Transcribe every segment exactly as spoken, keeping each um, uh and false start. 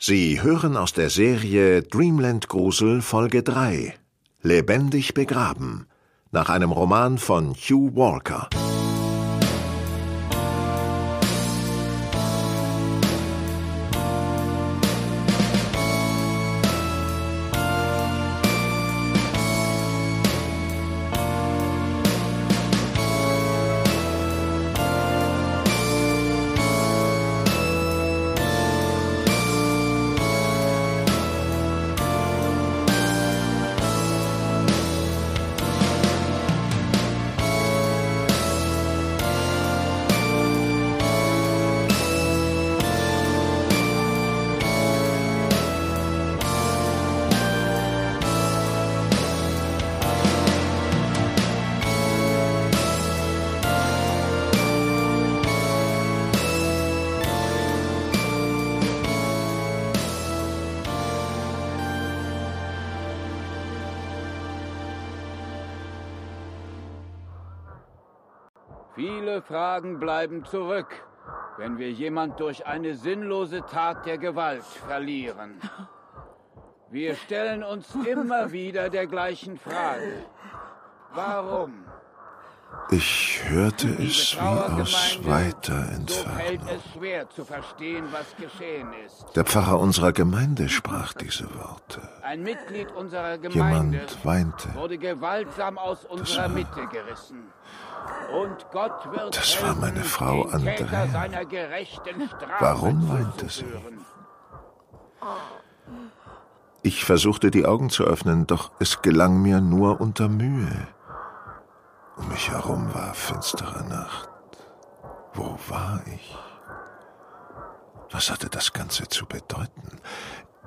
Sie hören aus der Serie Dreamland Grusel Folge drei, Lebendig begraben, nach einem Roman von Hugh Walker. Viele Fragen bleiben zurück, wenn wir jemand durch eine sinnlose Tat der Gewalt verlieren. Wir stellen uns immer wieder der gleichen Frage. Warum? Ich hörte es wie aus weiter Entfernung. So fällt es schwer zu verstehen, was geschehen ist. Der Pfarrer unserer Gemeinde sprach diese Worte. Ein Mitglied unserer Gemeinde Jemand weinte. wurde gewaltsam aus unserer Mitte gerissen. Und Gott wird das war meine Frau Andrea. Seiner gerechten Strafe Warum weinte sie? Ich versuchte, die Augen zu öffnen, doch es gelang mir nur unter Mühe. Um mich herum war finstere Nacht. Wo war ich? Was hatte das Ganze zu bedeuten?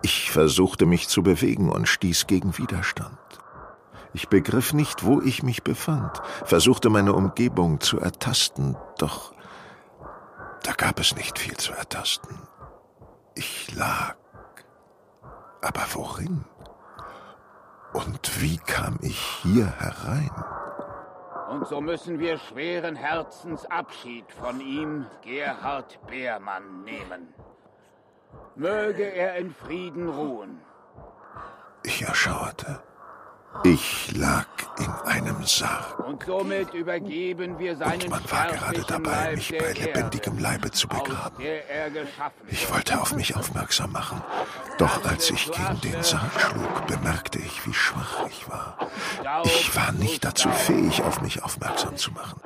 Ich versuchte, mich zu bewegen und stieß gegen Widerstand. Ich begriff nicht, wo ich mich befand, versuchte, meine Umgebung zu ertasten, doch da gab es nicht viel zu ertasten. Ich lag. Aber worin? Und wie kam ich hier herein? Und so müssen wir schweren Herzens Abschied von ihm, Gerhard Beermann, nehmen. Möge er in Frieden ruhen. Ich erschauerte. Ich lag in einem Sarg. Und somit übergeben wir seinen Und man war gerade dabei, mich bei lebendigem Leibe zu begraben. Ich wollte auf mich aufmerksam machen. Doch als ich gegen den Sarg schlug, bemerkte ich, wie schwach ich war. Ich war nicht dazu fähig, auf mich aufmerksam zu machen.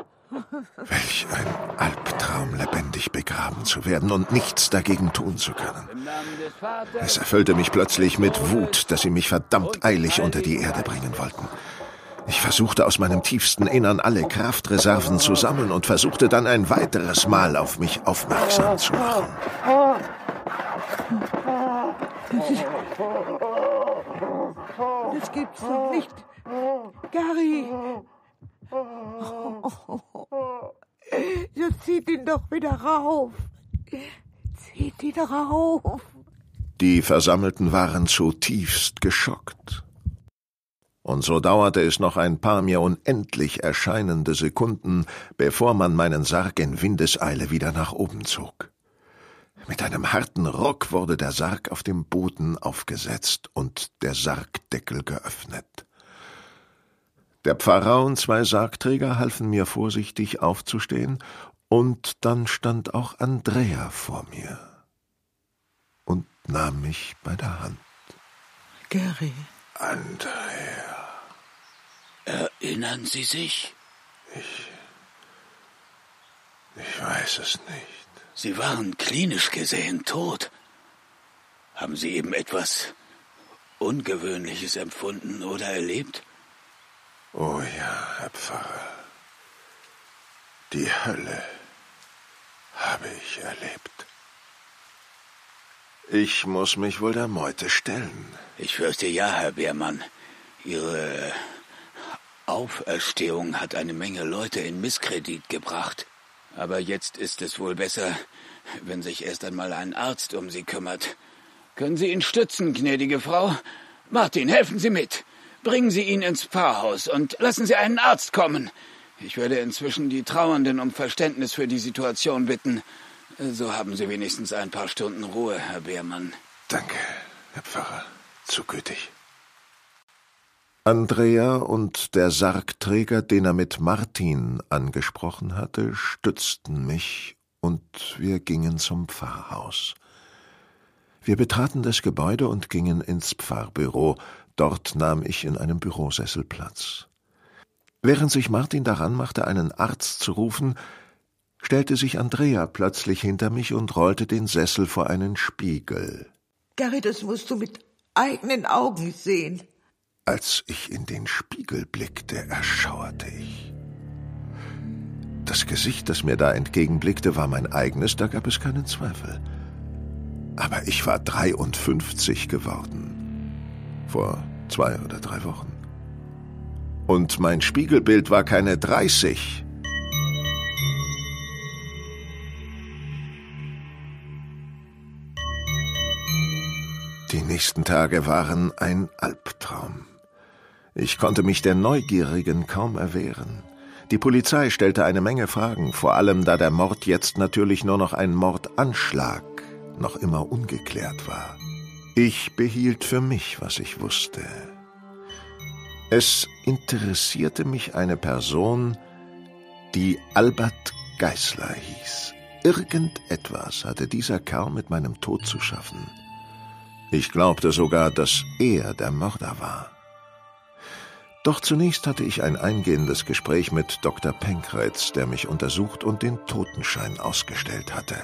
Welch ein Albtraum, lebendig begraben zu werden und nichts dagegen tun zu können. Es erfüllte mich plötzlich mit Wut, dass sie mich verdammt eilig unter die Erde bringen wollten. Ich versuchte aus meinem tiefsten Innern alle Kraftreserven zu sammeln und versuchte dann ein weiteres Mal auf mich aufmerksam zu machen. Das gibt's doch nicht. Gary! Oh, oh, oh. Jetzt zieht ihn doch wieder rauf. Zieht ihn rauf. Die Versammelten waren zutiefst geschockt. Und so dauerte es noch ein paar mir unendlich erscheinende Sekunden, bevor man meinen Sarg in Windeseile wieder nach oben zog. Mit einem harten Ruck wurde der Sarg auf dem Boden aufgesetzt und der Sargdeckel geöffnet. Der Pfarrer und zwei Sargträger halfen mir vorsichtig aufzustehen, und dann stand auch Andrea vor mir und nahm mich bei der Hand. Gary. Andrea. Erinnern Sie sich? Ich... Ich weiß es nicht. Sie waren klinisch gesehen tot. Haben Sie eben etwas Ungewöhnliches empfunden oder erlebt? Oh ja, Herr Pfarrer, die Hölle habe ich erlebt. Ich muss mich wohl der Meute stellen. Ich fürchte ja, Herr Beermann. Ihre Auferstehung hat eine Menge Leute in Misskredit gebracht. Aber jetzt ist es wohl besser, wenn sich erst einmal ein Arzt um Sie kümmert. Können Sie ihn stützen, gnädige Frau? Martin, helfen Sie mit! Bringen Sie ihn ins Pfarrhaus und lassen Sie einen Arzt kommen. Ich werde inzwischen die Trauernden um Verständnis für die Situation bitten. So haben Sie wenigstens ein paar Stunden Ruhe, Herr Beermann. Danke, Herr Pfarrer, zu gütig. Andrea und der Sargträger, den er mit Martin angesprochen hatte, stützten mich und wir gingen zum Pfarrhaus. Wir betraten das Gebäude und gingen ins Pfarrbüro. Dort nahm ich in einem Bürosessel Platz. Während sich Martin daran machte, einen Arzt zu rufen, stellte sich Andrea plötzlich hinter mich und rollte den Sessel vor einen Spiegel. »Gary, das musst du mit eigenen Augen sehen.« Als ich in den Spiegel blickte, erschauerte ich. Das Gesicht, das mir da entgegenblickte, war mein eigenes, da gab es keinen Zweifel. Aber ich war dreiundfünfzig geworden, vor zwei oder drei Wochen. Und mein Spiegelbild war keine dreißig. Die nächsten Tage waren ein Albtraum. Ich konnte mich der Neugierigen kaum erwehren. Die Polizei stellte eine Menge Fragen, vor allem da der Mord jetzt natürlich nur noch ein Mordanschlag noch immer ungeklärt war. Ich behielt für mich, was ich wusste. Es interessierte mich eine Person, die Albert Geißler hieß. Irgendetwas hatte dieser Kerl mit meinem Tod zu schaffen. Ich glaubte sogar, dass er der Mörder war. Doch zunächst hatte ich ein eingehendes Gespräch mit Doktor Penkreitz, der mich untersucht und den Totenschein ausgestellt hatte.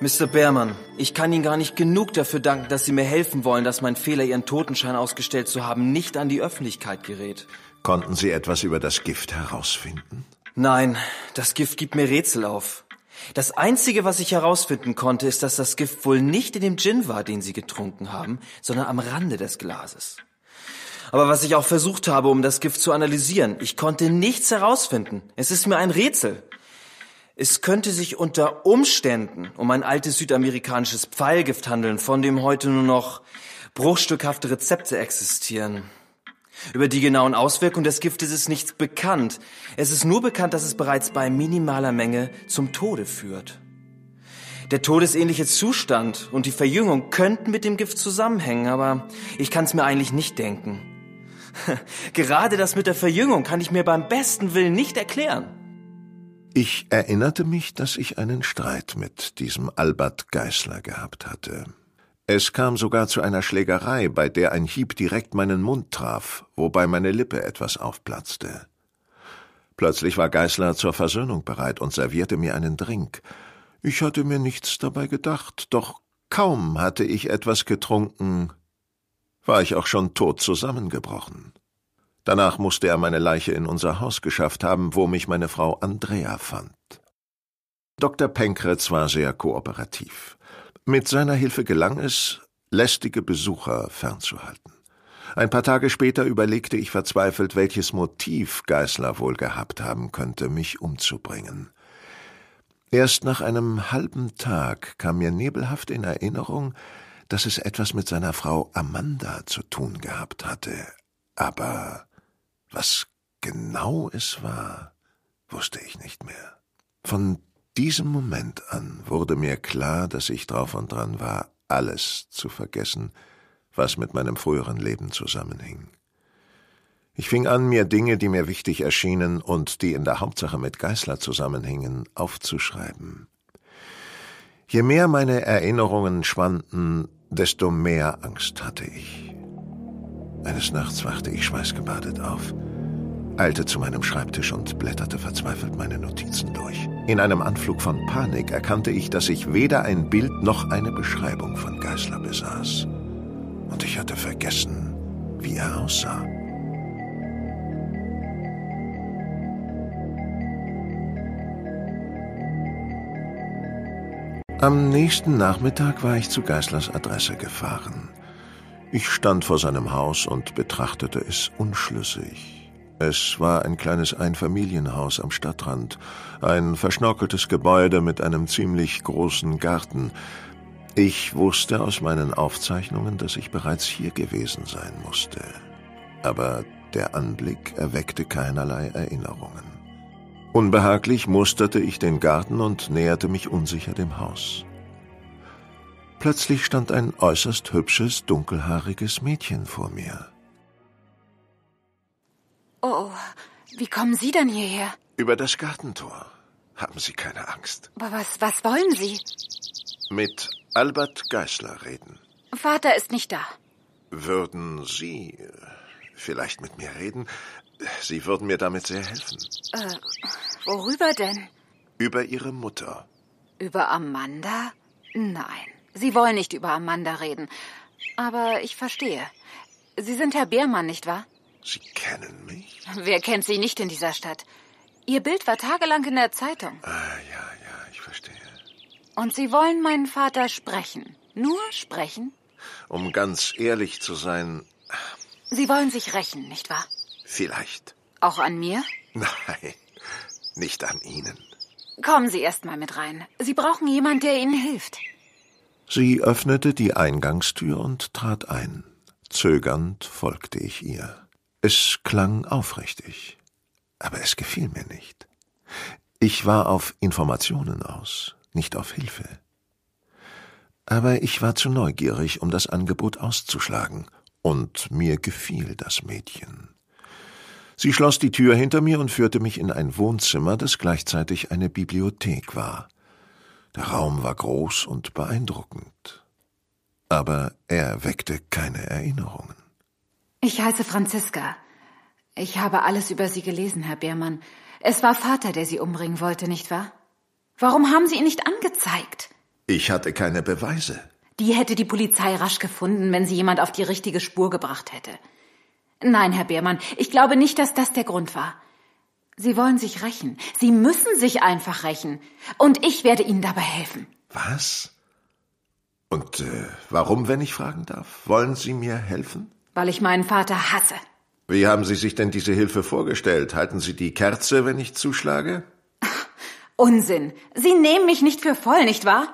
Mister Beermann, ich kann Ihnen gar nicht genug dafür danken, dass Sie mir helfen wollen, dass mein Fehler, Ihren Totenschein ausgestellt zu haben, nicht an die Öffentlichkeit gerät. Konnten Sie etwas über das Gift herausfinden? Nein, das Gift gibt mir Rätsel auf. Das Einzige, was ich herausfinden konnte, ist, dass das Gift wohl nicht in dem Gin war, den Sie getrunken haben, sondern am Rande des Glases. Aber was ich auch versucht habe, um das Gift zu analysieren, ich konnte nichts herausfinden. Es ist mir ein Rätsel. Es könnte sich unter Umständen um ein altes südamerikanisches Pfeilgift handeln, von dem heute nur noch bruchstückhafte Rezepte existieren. Über die genauen Auswirkungen des Giftes ist nichts bekannt. Es ist nur bekannt, dass es bereits bei minimaler Menge zum Tode führt. Der todesähnliche Zustand und die Verjüngung könnten mit dem Gift zusammenhängen, aber ich kann es mir eigentlich nicht denken. Gerade das mit der Verjüngung kann ich mir beim besten Willen nicht erklären. Ich erinnerte mich, dass ich einen Streit mit diesem Albert Geißler gehabt hatte. Es kam sogar zu einer Schlägerei, bei der ein Hieb direkt meinen Mund traf, wobei meine Lippe etwas aufplatzte. Plötzlich war Geißler zur Versöhnung bereit und servierte mir einen Drink. Ich hatte mir nichts dabei gedacht, doch kaum hatte ich etwas getrunken, war ich auch schon tot zusammengebrochen. Danach musste er meine Leiche in unser Haus geschafft haben, wo mich meine Frau Andrea fand. Doktor Penkreitz war sehr kooperativ. Mit seiner Hilfe gelang es, lästige Besucher fernzuhalten. Ein paar Tage später überlegte ich verzweifelt, welches Motiv Geißler wohl gehabt haben könnte, mich umzubringen. Erst nach einem halben Tag kam mir nebelhaft in Erinnerung, dass es etwas mit seiner Frau Amanda zu tun gehabt hatte. Aber was genau es war, wusste ich nicht mehr. Von In diesem Moment an wurde mir klar, dass ich drauf und dran war, alles zu vergessen, was mit meinem früheren Leben zusammenhing. Ich fing an, mir Dinge, die mir wichtig erschienen und die in der Hauptsache mit Geißler zusammenhingen, aufzuschreiben. Je mehr meine Erinnerungen schwanden, desto mehr Angst hatte ich. Eines Nachts wachte ich schweißgebadet auf, eilte zu meinem Schreibtisch und blätterte verzweifelt meine Notizen durch. In einem Anflug von Panik erkannte ich, dass ich weder ein Bild noch eine Beschreibung von Geißler besaß. Und ich hatte vergessen, wie er aussah. Am nächsten Nachmittag war ich zu Geißlers Adresse gefahren. Ich stand vor seinem Haus und betrachtete es unschlüssig. Es war ein kleines Einfamilienhaus am Stadtrand, ein verschnörkeltes Gebäude mit einem ziemlich großen Garten. Ich wusste aus meinen Aufzeichnungen, dass ich bereits hier gewesen sein musste. Aber der Anblick erweckte keinerlei Erinnerungen. Unbehaglich musterte ich den Garten und näherte mich unsicher dem Haus. Plötzlich stand ein äußerst hübsches, dunkelhaariges Mädchen vor mir. Oh, wie kommen Sie denn hierher? Über das Gartentor. Haben Sie keine Angst. Aber was, was wollen Sie? Mit Albert Geißler reden. Vater ist nicht da. Würden Sie vielleicht mit mir reden? Sie würden mir damit sehr helfen. Äh, worüber denn? Über Ihre Mutter. Über Amanda? Nein, Sie wollen nicht über Amanda reden. Aber ich verstehe. Sie sind Herr Beermann, nicht wahr? Sie kennen mich? Wer kennt Sie nicht in dieser Stadt? Ihr Bild war tagelang in der Zeitung. Ah, ja, ja, ich verstehe. Und Sie wollen meinen Vater sprechen? Nur sprechen? Um ganz ehrlich zu sein... Sie wollen sich rächen, nicht wahr? Vielleicht. Auch an mir? Nein, nicht an Ihnen. Kommen Sie erst mal mit rein. Sie brauchen jemanden, der Ihnen hilft. Sie öffnete die Eingangstür und trat ein. Zögernd folgte ich ihr. Es klang aufrichtig, aber es gefiel mir nicht. Ich war auf Informationen aus, nicht auf Hilfe. Aber ich war zu neugierig, um das Angebot auszuschlagen, und mir gefiel das Mädchen. Sie schloss die Tür hinter mir und führte mich in ein Wohnzimmer, das gleichzeitig eine Bibliothek war. Der Raum war groß und beeindruckend, aber er weckte keine Erinnerungen. Ich heiße Franziska. Ich habe alles über Sie gelesen, Herr Beermann. Es war Vater, der Sie umbringen wollte, nicht wahr? Warum haben Sie ihn nicht angezeigt? Ich hatte keine Beweise. Die hätte die Polizei rasch gefunden, wenn sie jemand auf die richtige Spur gebracht hätte. Nein, Herr Beermann, ich glaube nicht, dass das der Grund war. Sie wollen sich rächen. Sie müssen sich einfach rächen. Und ich werde Ihnen dabei helfen. Was? Und äh, warum, wenn ich fragen darf? Wollen Sie mir helfen? Weil ich meinen Vater hasse. Wie haben Sie sich denn diese Hilfe vorgestellt? Halten Sie die Kerze, wenn ich zuschlage? Ach, Unsinn. Sie nehmen mich nicht für voll, nicht wahr?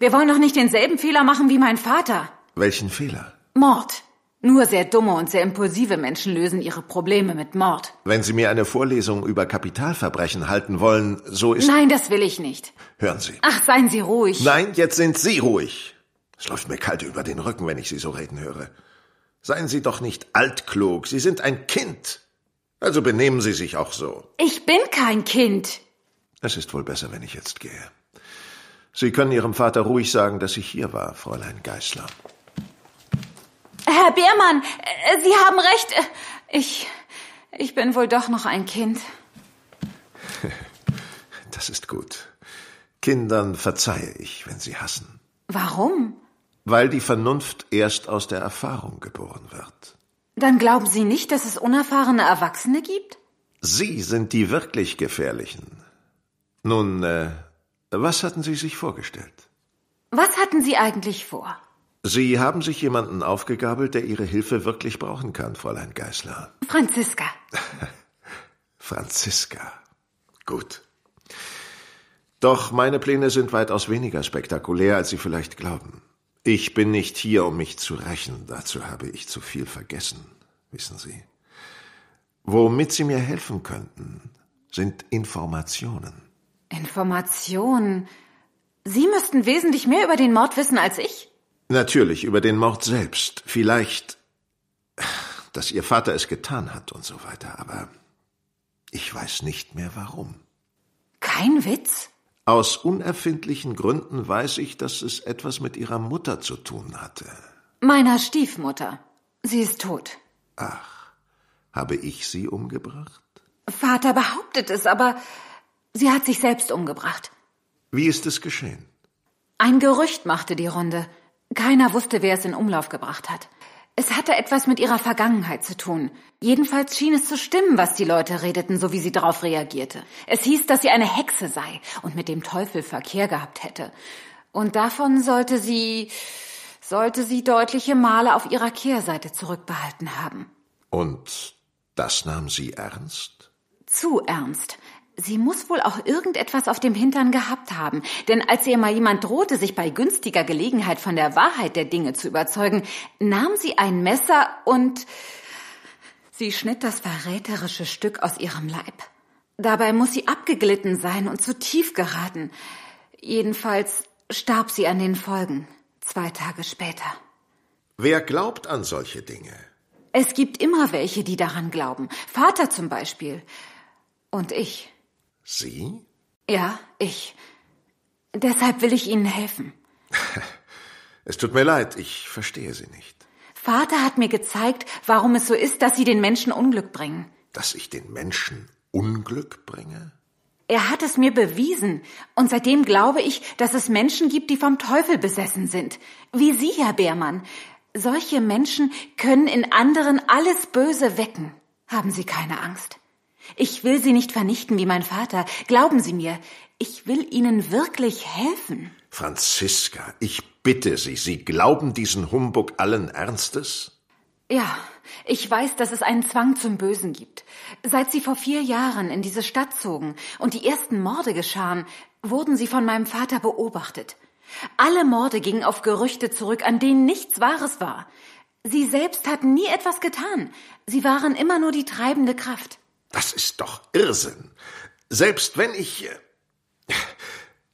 Wir wollen doch nicht denselben Fehler machen wie mein Vater. Welchen Fehler? Mord. Nur sehr dumme und sehr impulsive Menschen lösen ihre Probleme mit Mord. Wenn Sie mir eine Vorlesung über Kapitalverbrechen halten wollen, so ist... Nein, das will ich nicht. Hören Sie. Ach, seien Sie ruhig. Nein, jetzt sind Sie ruhig. Es läuft mir kalt über den Rücken, wenn ich Sie so reden höre. Seien Sie doch nicht altklug. Sie sind ein Kind. Also benehmen Sie sich auch so. Ich bin kein Kind. Es ist wohl besser, wenn ich jetzt gehe. Sie können Ihrem Vater ruhig sagen, dass ich hier war, Fräulein Geißler. Herr Beermann, Sie haben recht. Ich, ich bin wohl doch noch ein Kind. Das ist gut. Kindern verzeihe ich, wenn sie hassen. Warum? Weil die Vernunft erst aus der Erfahrung geboren wird. Dann glauben Sie nicht, dass es unerfahrene Erwachsene gibt? Sie sind die wirklich Gefährlichen. Nun, äh... was hatten Sie sich vorgestellt? Was hatten Sie eigentlich vor? Sie haben sich jemanden aufgegabelt, der Ihre Hilfe wirklich brauchen kann, Fräulein Geißler. Franziska. Franziska. Gut. Doch meine Pläne sind weitaus weniger spektakulär, als Sie vielleicht glauben. Ich bin nicht hier, um mich zu rächen. Dazu habe ich zu viel vergessen, wissen Sie. Womit Sie mir helfen könnten, sind Informationen. Informationen? Sie müssten wesentlich mehr über den Mord wissen als ich? Natürlich, über den Mord selbst. Vielleicht, dass Ihr Vater es getan hat und so weiter, aber ich weiß nicht mehr warum. Kein Witz? Aus unerfindlichen Gründen weiß ich, dass es etwas mit Ihrer Mutter zu tun hatte. Meiner Stiefmutter. Sie ist tot. Ach, habe ich sie umgebracht? Vater behauptet es, aber... Sie hat sich selbst umgebracht. Wie ist es geschehen? Ein Gerücht machte die Runde. Keiner wusste, wer es in Umlauf gebracht hat. Es hatte etwas mit ihrer Vergangenheit zu tun. Jedenfalls schien es zu stimmen, was die Leute redeten, so wie sie darauf reagierte. Es hieß, dass sie eine Hexe sei und mit dem Teufel Verkehr gehabt hätte. Und davon sollte sie, sollte sie deutliche Male auf ihrer Kehrseite zurückbehalten haben. Und das nahm sie ernst? Zu ernst. Sie muss wohl auch irgendetwas auf dem Hintern gehabt haben, denn als ihr mal jemand drohte, sich bei günstiger Gelegenheit von der Wahrheit der Dinge zu überzeugen, nahm sie ein Messer und sie schnitt das verräterische Stück aus ihrem Leib. Dabei muss sie abgeglitten sein und zu tief geraten. Jedenfalls starb sie an den Folgen, Zwei Tage später. Wer glaubt an solche Dinge? Es gibt immer welche, die daran glauben. Vater zum Beispiel. Und ich. Sie? Ja, ich. Deshalb will ich Ihnen helfen. Es tut mir leid, ich verstehe Sie nicht. Vater hat mir gezeigt, warum es so ist, dass Sie den Menschen Unglück bringen. Dass ich den Menschen Unglück bringe? Er hat es mir bewiesen. Und seitdem glaube ich, dass es Menschen gibt, die vom Teufel besessen sind. Wie Sie, Herr Beermann. Solche Menschen können in anderen alles Böse wecken. Haben Sie keine Angst? Ich will Sie nicht vernichten wie mein Vater. Glauben Sie mir, ich will Ihnen wirklich helfen. Franziska, ich bitte Sie, Sie glauben diesen Humbug allen Ernstes? Ja, ich weiß, dass es einen Zwang zum Bösen gibt. Seit Sie vor vier Jahren in diese Stadt zogen und die ersten Morde geschahen, wurden Sie von meinem Vater beobachtet. Alle Morde gingen auf Gerüchte zurück, an denen nichts Wahres war. Sie selbst hatten nie etwas getan. Sie waren immer nur die treibende Kraft. Das ist doch Irrsinn. Selbst wenn ich...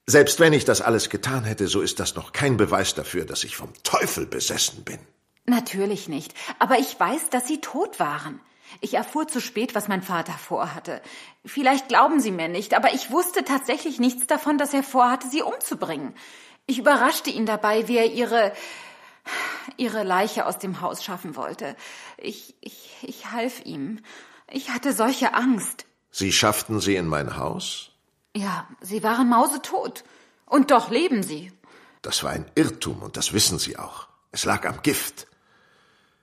Selbst wenn ich das alles getan hätte, so ist das noch kein Beweis dafür, dass ich vom Teufel besessen bin. Natürlich nicht, aber ich weiß, dass Sie tot waren. Ich erfuhr zu spät, was mein Vater vorhatte. Vielleicht glauben Sie mir nicht, aber ich wusste tatsächlich nichts davon, dass er vorhatte, Sie umzubringen. Ich überraschte ihn dabei, wie er ihre, ihre Leiche aus dem Haus schaffen wollte. Ich, ich, ich half ihm. Ich hatte solche Angst. Sie schafften sie in mein Haus? Ja, Sie waren mausetot. Und doch leben Sie. Das war ein Irrtum und das wissen Sie auch. Es lag am Gift.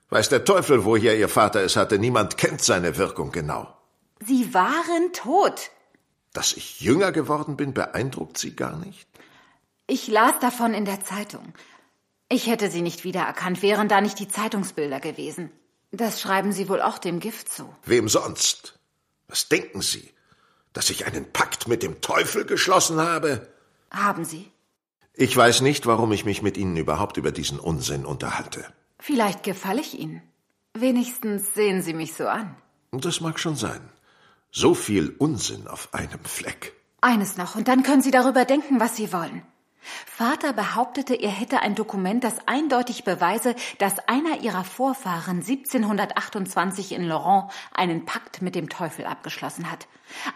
Weiß der Teufel, woher Ihr Vater es hatte. Niemand kennt seine Wirkung genau. Sie waren tot. Dass ich jünger geworden bin, beeindruckt Sie gar nicht? Ich las davon in der Zeitung. Ich hätte Sie nicht wiedererkannt, wären da nicht die Zeitungsbilder gewesen. Das schreiben Sie wohl auch dem Gift zu. Wem sonst? Was denken Sie? Dass ich einen Pakt mit dem Teufel geschlossen habe? Haben Sie? Ich weiß nicht, warum ich mich mit Ihnen überhaupt über diesen Unsinn unterhalte. Vielleicht gefalle ich Ihnen. Wenigstens sehen Sie mich so an. Das mag schon sein. So viel Unsinn auf einem Fleck. Eines noch, und dann können Sie darüber denken, was Sie wollen. Vater behauptete, er hätte ein Dokument, das eindeutig beweise, dass einer ihrer Vorfahren siebzehnhundertachtundzwanzig in Lorient einen Pakt mit dem Teufel abgeschlossen hat.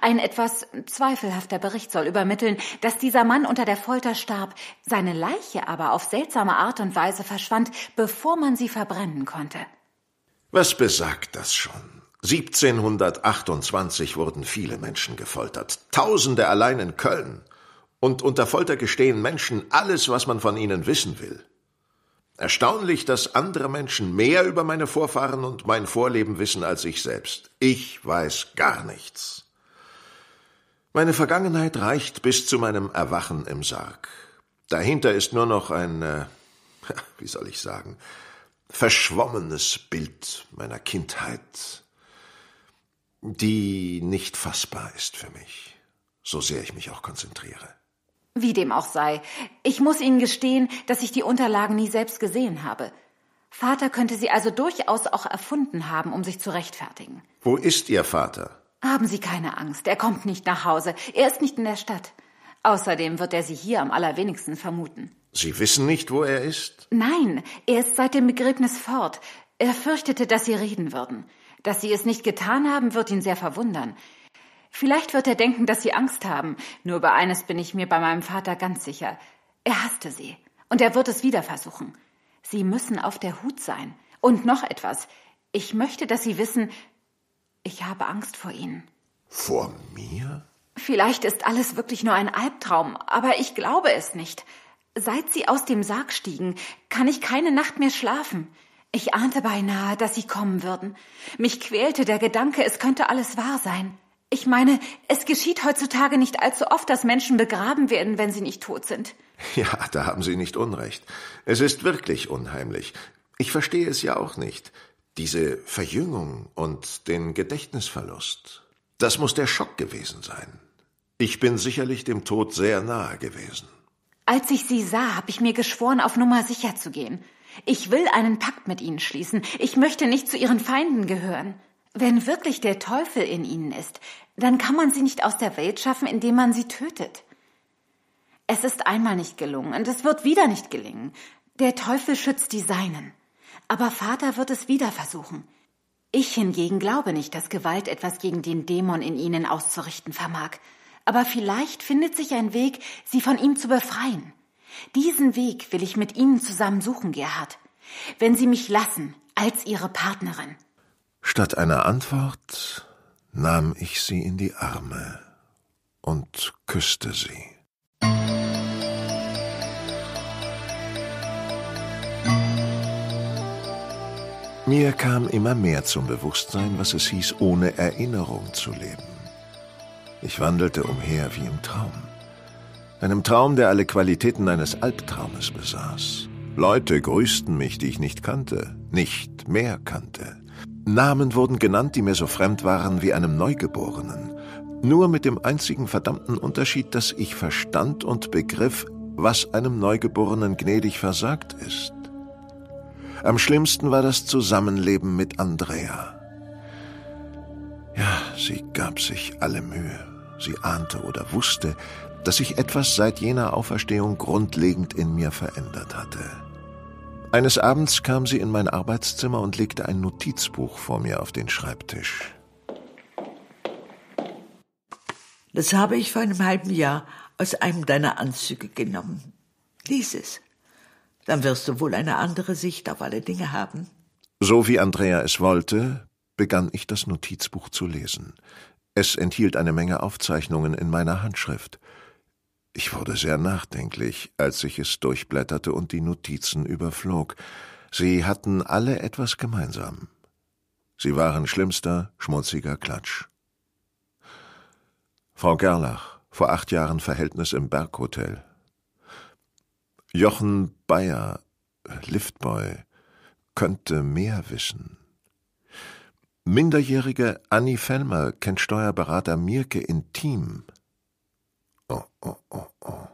Ein etwas zweifelhafter Bericht soll übermitteln, dass dieser Mann unter der Folter starb, seine Leiche aber auf seltsame Art und Weise verschwand, bevor man sie verbrennen konnte. Was besagt das schon? siebzehnhundertachtundzwanzig wurden viele Menschen gefoltert, Tausende allein in Köln. Und unter Folter gestehen Menschen alles, was man von ihnen wissen will. Erstaunlich, dass andere Menschen mehr über meine Vorfahren und mein Vorleben wissen als ich selbst. Ich weiß gar nichts. Meine Vergangenheit reicht bis zu meinem Erwachen im Sarg. Dahinter ist nur noch ein, äh, wie soll ich sagen, verschwommenes Bild meiner Kindheit, die nicht fassbar ist für mich, so sehr ich mich auch konzentriere. Wie dem auch sei, ich muss Ihnen gestehen, dass ich die Unterlagen nie selbst gesehen habe. Vater könnte sie also durchaus auch erfunden haben, um sich zu rechtfertigen. Wo ist Ihr Vater? Haben Sie keine Angst, er kommt nicht nach Hause, er ist nicht in der Stadt. Außerdem wird er Sie hier am allerwenigsten vermuten. Sie wissen nicht, wo er ist? Nein, er ist seit dem Begräbnis fort. Er fürchtete, dass Sie reden würden. Dass Sie es nicht getan haben, wird ihn sehr verwundern. Vielleicht wird er denken, dass Sie Angst haben. Nur über eines bin ich mir bei meinem Vater ganz sicher. Er hasste Sie. Und er wird es wieder versuchen. Sie müssen auf der Hut sein. Und noch etwas. Ich möchte, dass Sie wissen, ich habe Angst vor Ihnen. Vor mir? Vielleicht ist alles wirklich nur ein Albtraum, aber ich glaube es nicht. Seit Sie aus dem Sarg stiegen, kann ich keine Nacht mehr schlafen. Ich ahnte beinahe, dass Sie kommen würden. Mich quälte der Gedanke, es könnte alles wahr sein. Ich meine, es geschieht heutzutage nicht allzu oft, dass Menschen begraben werden, wenn sie nicht tot sind. Ja, da haben Sie nicht unrecht. Es ist wirklich unheimlich. Ich verstehe es ja auch nicht. Diese Verjüngung und den Gedächtnisverlust. Das muss der Schock gewesen sein. Ich bin sicherlich dem Tod sehr nahe gewesen. Als ich Sie sah, habe ich mir geschworen, auf Nummer sicher zu gehen. Ich will einen Pakt mit Ihnen schließen. Ich möchte nicht zu Ihren Feinden gehören. Wenn wirklich der Teufel in Ihnen ist, dann kann man sie nicht aus der Welt schaffen, indem man sie tötet. Es ist einmal nicht gelungen und es wird wieder nicht gelingen. Der Teufel schützt die Seinen, aber Vater wird es wieder versuchen. Ich hingegen glaube nicht, dass Gewalt etwas gegen den Dämon in ihnen auszurichten vermag. Aber vielleicht findet sich ein Weg, sie von ihm zu befreien. Diesen Weg will ich mit Ihnen zusammen suchen, Gerhard. Wenn Sie mich lassen, als Ihre Partnerin. Statt einer Antwort nahm ich sie in die Arme und küsste sie. Mir kam immer mehr zum Bewusstsein, was es hieß, ohne Erinnerung zu leben. Ich wandelte umher wie im Traum. Einem Traum, der alle Qualitäten eines Albtraumes besaß. Leute grüßten mich, die ich nicht kannte, nicht mehr kannte. Namen wurden genannt, die mir so fremd waren wie einem Neugeborenen. Nur mit dem einzigen verdammten Unterschied, dass ich verstand und begriff, was einem Neugeborenen gnädig versagt ist. Am schlimmsten war das Zusammenleben mit Andrea. Ja, sie gab sich alle Mühe. Sie ahnte oder wusste, dass sich etwas seit jener Auferstehung grundlegend in mir verändert hatte. Eines Abends kam sie in mein Arbeitszimmer und legte ein Notizbuch vor mir auf den Schreibtisch. Das habe ich vor einem halben Jahr aus einem deiner Anzüge genommen. Lies es. Dann wirst du wohl eine andere Sicht auf alle Dinge haben. So wie Andrea es wollte, begann ich das Notizbuch zu lesen. Es enthielt eine Menge Aufzeichnungen in meiner Handschrift. Ich wurde sehr nachdenklich, als ich es durchblätterte und die Notizen überflog. Sie hatten alle etwas gemeinsam. Sie waren schlimmster, schmutziger Klatsch. Frau Gerlach, vor acht Jahren Verhältnis im Berghotel. Jochen Bayer, Liftboy, könnte mehr wissen. Minderjährige Annie Fellmer kennt Steuerberater Mirke intim. Oh, oh, oh, oh.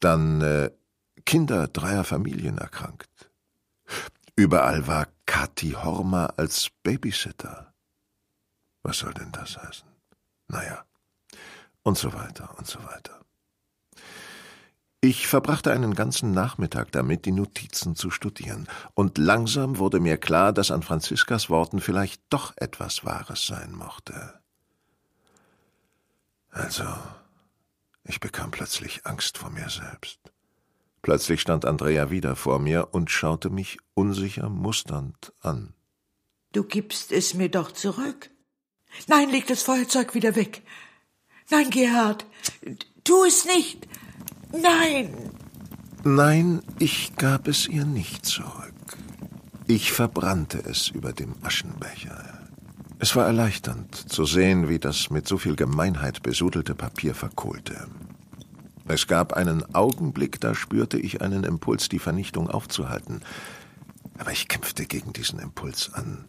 Dann äh, Kinder dreier Familien erkrankt. Überall war Kathi Hormer als Babysitter. Was soll denn das heißen? Naja, und so weiter und so weiter. Ich verbrachte einen ganzen Nachmittag damit, die Notizen zu studieren, und langsam wurde mir klar, dass an Franziskas Worten vielleicht doch etwas Wahres sein mochte. Also, ich bekam plötzlich Angst vor mir selbst. Plötzlich stand Andrea wieder vor mir und schaute mich unsicher musternd an. Du gibst es mir doch zurück. Nein, leg das Feuerzeug wieder weg. Nein, Gerhard, tu es nicht. Nein! Nein, ich gab es ihr nicht zurück. Ich verbrannte es über dem Aschenbecher. Es war erleichternd zu sehen, wie das mit so viel Gemeinheit besudelte Papier verkohlte. Es gab einen Augenblick, da spürte ich einen Impuls, die Vernichtung aufzuhalten. Aber ich kämpfte gegen diesen Impuls an.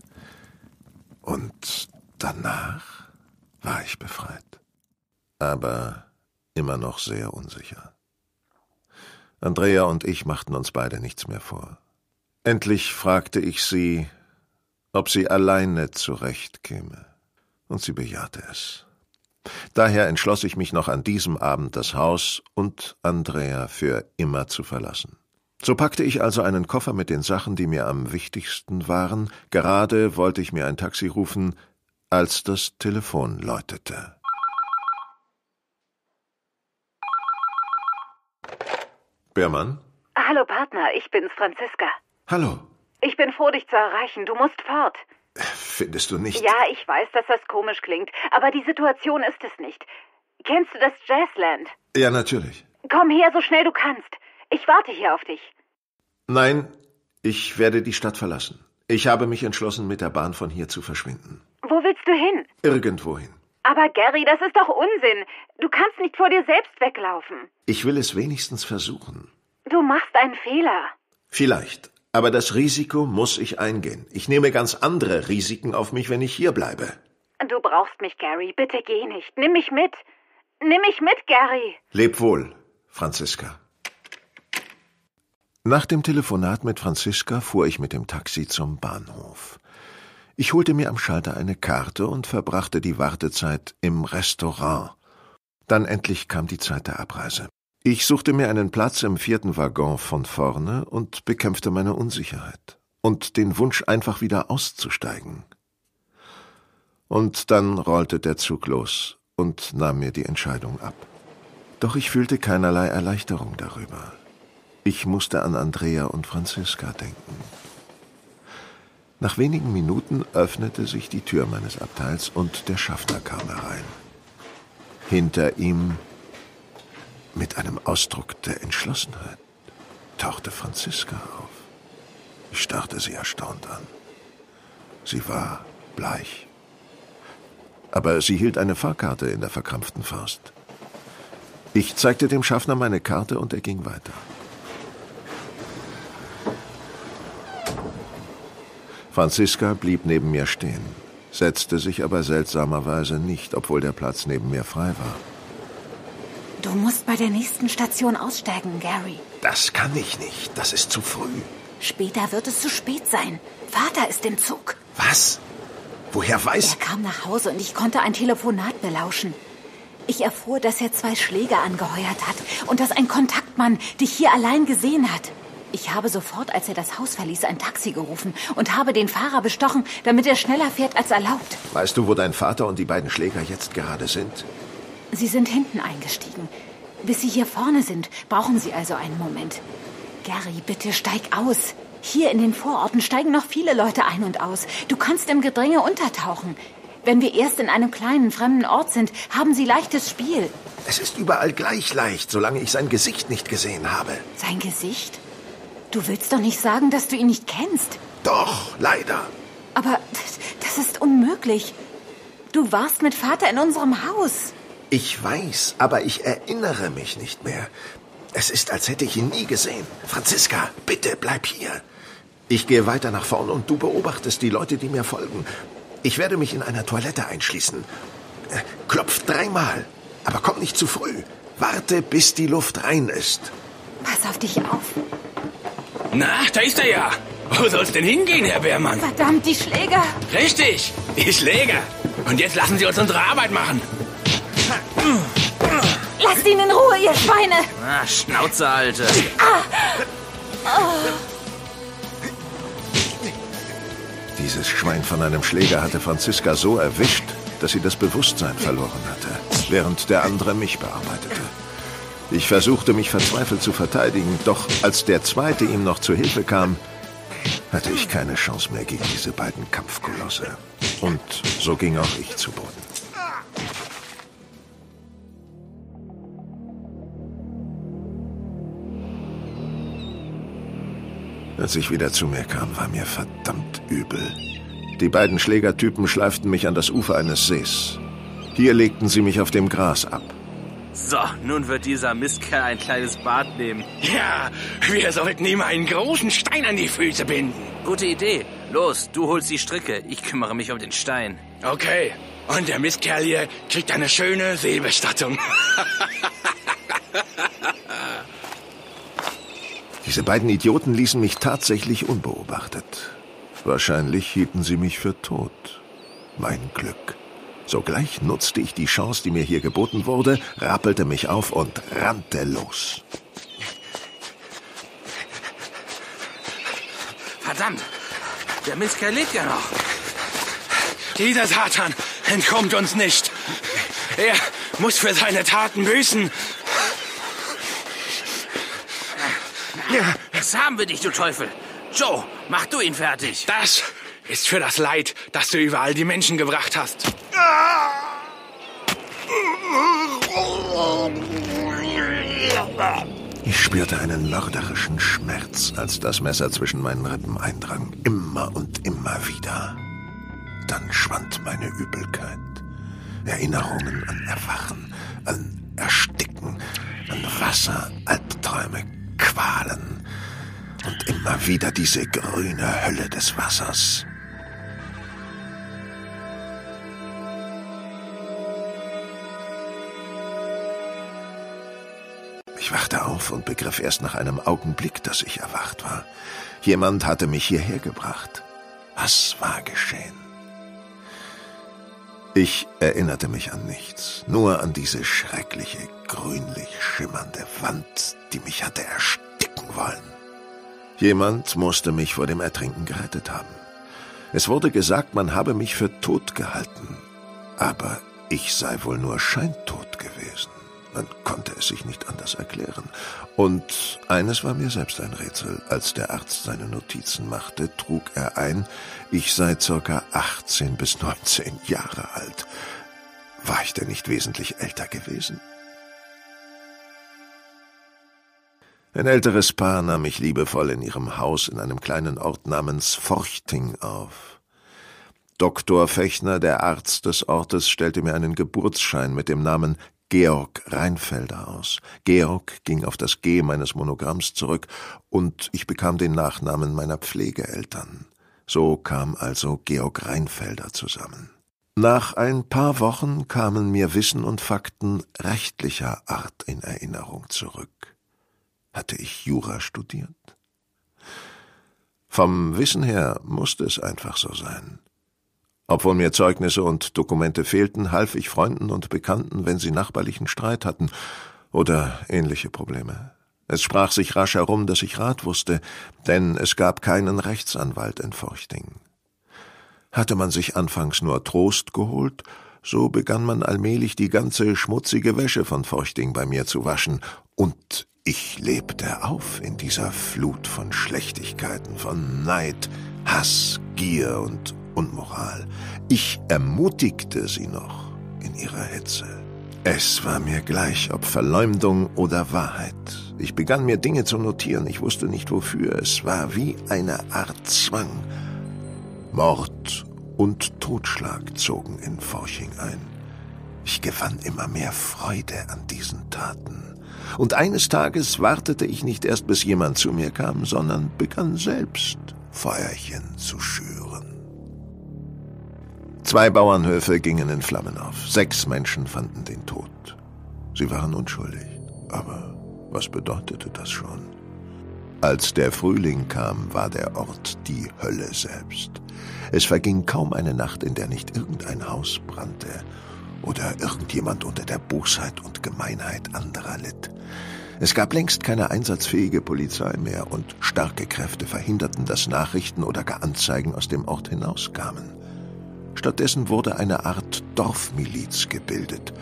Und danach war ich befreit. Aber immer noch sehr unsicher. Andrea und ich machten uns beide nichts mehr vor. Endlich fragte ich sie, ob sie alleine zurechtkäme, und sie bejahte es. Daher entschloss ich mich noch an diesem Abend, das Haus und Andrea für immer zu verlassen. So packte ich also einen Koffer mit den Sachen, die mir am wichtigsten waren. Gerade wollte ich mir ein Taxi rufen, als das Telefon läutete. Beermann? Hallo, Partner, ich bin's, Franziska. Hallo. Ich bin froh, dich zu erreichen. Du musst fort. Findest du nicht? Ja, ich weiß, dass das komisch klingt, aber die Situation ist es nicht. Kennst du das Jazzland? Ja, natürlich. Komm her, so schnell du kannst. Ich warte hier auf dich. Nein, ich werde die Stadt verlassen. Ich habe mich entschlossen, mit der Bahn von hier zu verschwinden. Wo willst du hin? Irgendwohin. Aber Gary, das ist doch Unsinn. Du kannst nicht vor dir selbst weglaufen. Ich will es wenigstens versuchen. Du machst einen Fehler. Vielleicht, aber das Risiko muss ich eingehen. Ich nehme ganz andere Risiken auf mich, wenn ich hier bleibe. Du brauchst mich, Gary. Bitte geh nicht. Nimm mich mit. Nimm mich mit, Gary. Leb wohl, Franziska. Nach dem Telefonat mit Franziska fuhr ich mit dem Taxi zum Bahnhof. Ich holte mir am Schalter eine Karte und verbrachte die Wartezeit im Restaurant. Dann endlich kam die Zeit der Abreise. Ich suchte mir einen Platz im vierten Waggon von vorne und bekämpfte meine Unsicherheit und den Wunsch, einfach wieder auszusteigen. Und dann rollte der Zug los und nahm mir die Entscheidung ab. Doch ich fühlte keinerlei Erleichterung darüber. Ich musste an Andrea und Franziska denken. Nach wenigen Minuten öffnete sich die Tür meines Abteils und der Schaffner kam herein. Hinter ihm, mit einem Ausdruck der Entschlossenheit, tauchte Franziska auf. Ich starrte sie erstaunt an. Sie war bleich. Aber sie hielt eine Fahrkarte in der verkrampften Faust. Ich zeigte dem Schaffner meine Karte und er ging weiter. Franziska blieb neben mir stehen, setzte sich aber seltsamerweise nicht, obwohl der Platz neben mir frei war. Du musst bei der nächsten Station aussteigen, Gary. Das kann ich nicht. Das ist zu früh. Später wird es zu spät sein. Vater ist im Zug. Was? Woher weiß... Er kam nach Hause und ich konnte ein Telefonat belauschen. Ich erfuhr, dass er zwei Schläger angeheuert hat und dass ein Kontaktmann dich hier allein gesehen hat. Ich habe sofort, als er das Haus verließ, ein Taxi gerufen und habe den Fahrer bestochen, damit er schneller fährt als erlaubt. Weißt du, wo dein Vater und die beiden Schläger jetzt gerade sind? Sie sind hinten eingestiegen. Bis sie hier vorne sind, brauchen sie also einen Moment. Gary, bitte steig aus. Hier in den Vororten steigen noch viele Leute ein und aus. Du kannst im Gedränge untertauchen. Wenn wir erst in einem kleinen, fremden Ort sind, haben sie leichtes Spiel. Es ist überall gleich leicht, solange ich sein Gesicht nicht gesehen habe. Sein Gesicht? Du willst doch nicht sagen, dass du ihn nicht kennst. Doch, leider. Aber das ist unmöglich. Du warst mit Vater in unserem Haus. Ich weiß, aber ich erinnere mich nicht mehr. Es ist, als hätte ich ihn nie gesehen. Franziska, bitte bleib hier. Ich gehe weiter nach vorn und du beobachtest die Leute, die mir folgen. Ich werde mich in einer Toilette einschließen. Klopf dreimal, aber komm nicht zu früh. Warte, bis die Luft rein ist. Pass auf dich auf. Na, da ist er ja. Wo soll's denn hingehen, Herr Beermann? Verdammt, die Schläger. Richtig, die Schläger. Und jetzt lassen Sie uns unsere Arbeit machen. Lasst ihn in Ruhe, ihr Schweine! Ah, Schnauze, Alte! Ah. Oh. Dieses Schwein von einem Schläger hatte Franziska so erwischt, dass sie das Bewusstsein verloren hatte, während der andere mich bearbeitete. Ich versuchte, mich verzweifelt zu verteidigen, doch als der Zweite ihm noch zu Hilfe kam, hatte ich keine Chance mehr gegen diese beiden Kampfkolosse. Und so ging auch ich zu Boden. Als ich wieder zu mir kam, war mir verdammt übel. Die beiden Schlägertypen schleiften mich an das Ufer eines Sees. Hier legten sie mich auf dem Gras ab. So, nun wird dieser Mistkerl ein kleines Bad nehmen. Ja, wir sollten ihm einen großen Stein an die Füße binden. Gute Idee. Los, du holst die Stricke. Ich kümmere mich um den Stein. Okay, und der Mistkerl hier kriegt eine schöne Seebestattung. Diese beiden Idioten ließen mich tatsächlich unbeobachtet. Wahrscheinlich hielten sie mich für tot. Mein Glück. Sogleich nutzte ich die Chance, die mir hier geboten wurde, rappelte mich auf und rannte los. Verdammt! Der Mistkerl lebt ja noch. Dieser Satan entkommt uns nicht. Er muss für seine Taten büßen. Das haben wir dich, du Teufel. Joe, mach du ihn fertig. Das ist für das Leid, das du über all die Menschen gebracht hast. Ich spürte einen mörderischen Schmerz, als das Messer zwischen meinen Rippen eindrang. Immer und immer wieder. Dann schwand meine Übelkeit. Erinnerungen an Erwachen, an Ersticken, an Wasser, Albträume, Qualen und immer wieder diese grüne Hölle des Wassers. Ich wachte auf und begriff erst nach einem Augenblick, dass ich erwacht war. Jemand hatte mich hierher gebracht. Was war geschehen? Ich erinnerte mich an nichts, nur an diese schreckliche, grünlich schimmernde Wand, die mich hatte ersticken wollen. Jemand musste mich vor dem Ertrinken gerettet haben. Es wurde gesagt, man habe mich für tot gehalten, aber ich sei wohl nur scheintot gewesen. Man konnte es sich nicht anders erklären. Und eines war mir selbst ein Rätsel. Als der Arzt seine Notizen machte, trug er ein, ich sei ca. achtzehn bis neunzehn Jahre alt. War ich denn nicht wesentlich älter gewesen? Ein älteres Paar nahm mich liebevoll in ihrem Haus in einem kleinen Ort namens Forchting auf. Doktor Fechner, der Arzt des Ortes, stellte mir einen Geburtsschein mit dem Namen Georg Rheinfelder aus. Georg ging auf das G meines Monogramms zurück und ich bekam den Nachnamen meiner Pflegeeltern. So kam also Georg Rheinfelder zusammen. Nach ein paar Wochen kamen mir Wissen und Fakten rechtlicher Art in Erinnerung zurück. Hatte ich Jura studiert? Vom Wissen her musste es einfach so sein. Obwohl mir Zeugnisse und Dokumente fehlten, half ich Freunden und Bekannten, wenn sie nachbarlichen Streit hatten oder ähnliche Probleme. Es sprach sich rasch herum, dass ich Rat wusste, denn es gab keinen Rechtsanwalt in Forchting. Hatte man sich anfangs nur Trost geholt, so begann man allmählich die ganze schmutzige Wäsche von Forchting bei mir zu waschen, und ich lebte auf in dieser Flut von Schlechtigkeiten, von Neid, Hass, Gier und Unmoral. Ich ermutigte sie noch in ihrer Hetze. Es war mir gleich, ob Verleumdung oder Wahrheit. Ich begann mir Dinge zu notieren, ich wusste nicht wofür. Es war wie eine Art Zwang. Mord und Totschlag zogen in Forchting ein. Ich gewann immer mehr Freude an diesen Taten. Und eines Tages wartete ich nicht erst, bis jemand zu mir kam, sondern begann selbst Feuerchen zu schüren. Zwei Bauernhöfe gingen in Flammen auf. Sechs Menschen fanden den Tod. Sie waren unschuldig. Aber was bedeutete das schon? Als der Frühling kam, war der Ort die Hölle selbst. Es verging kaum eine Nacht, in der nicht irgendein Haus brannte oder irgendjemand unter der Bosheit und Gemeinheit anderer litt. Es gab längst keine einsatzfähige Polizei mehr und starke Kräfte verhinderten, dass Nachrichten oder gar Anzeigen aus dem Ort hinauskamen. Stattdessen wurde eine Art Dorfmiliz gebildet,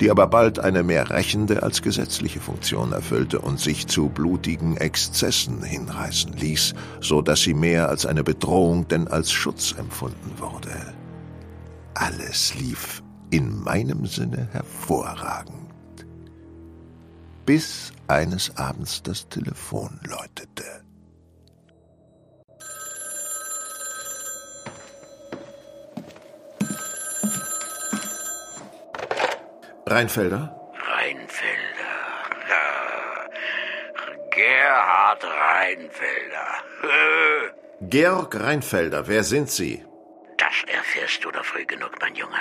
die aber bald eine mehr rächende als gesetzliche Funktion erfüllte und sich zu blutigen Exzessen hinreißen ließ, so dass sie mehr als eine Bedrohung denn als Schutz empfunden wurde. Alles lief in meinem Sinne hervorragend, bis eines Abends das Telefon läutete. Rheinfelder? Rheinfelder. Gerhard Rheinfelder. Georg Rheinfelder, wer sind Sie? Das erfährst du doch früh genug, mein Junge.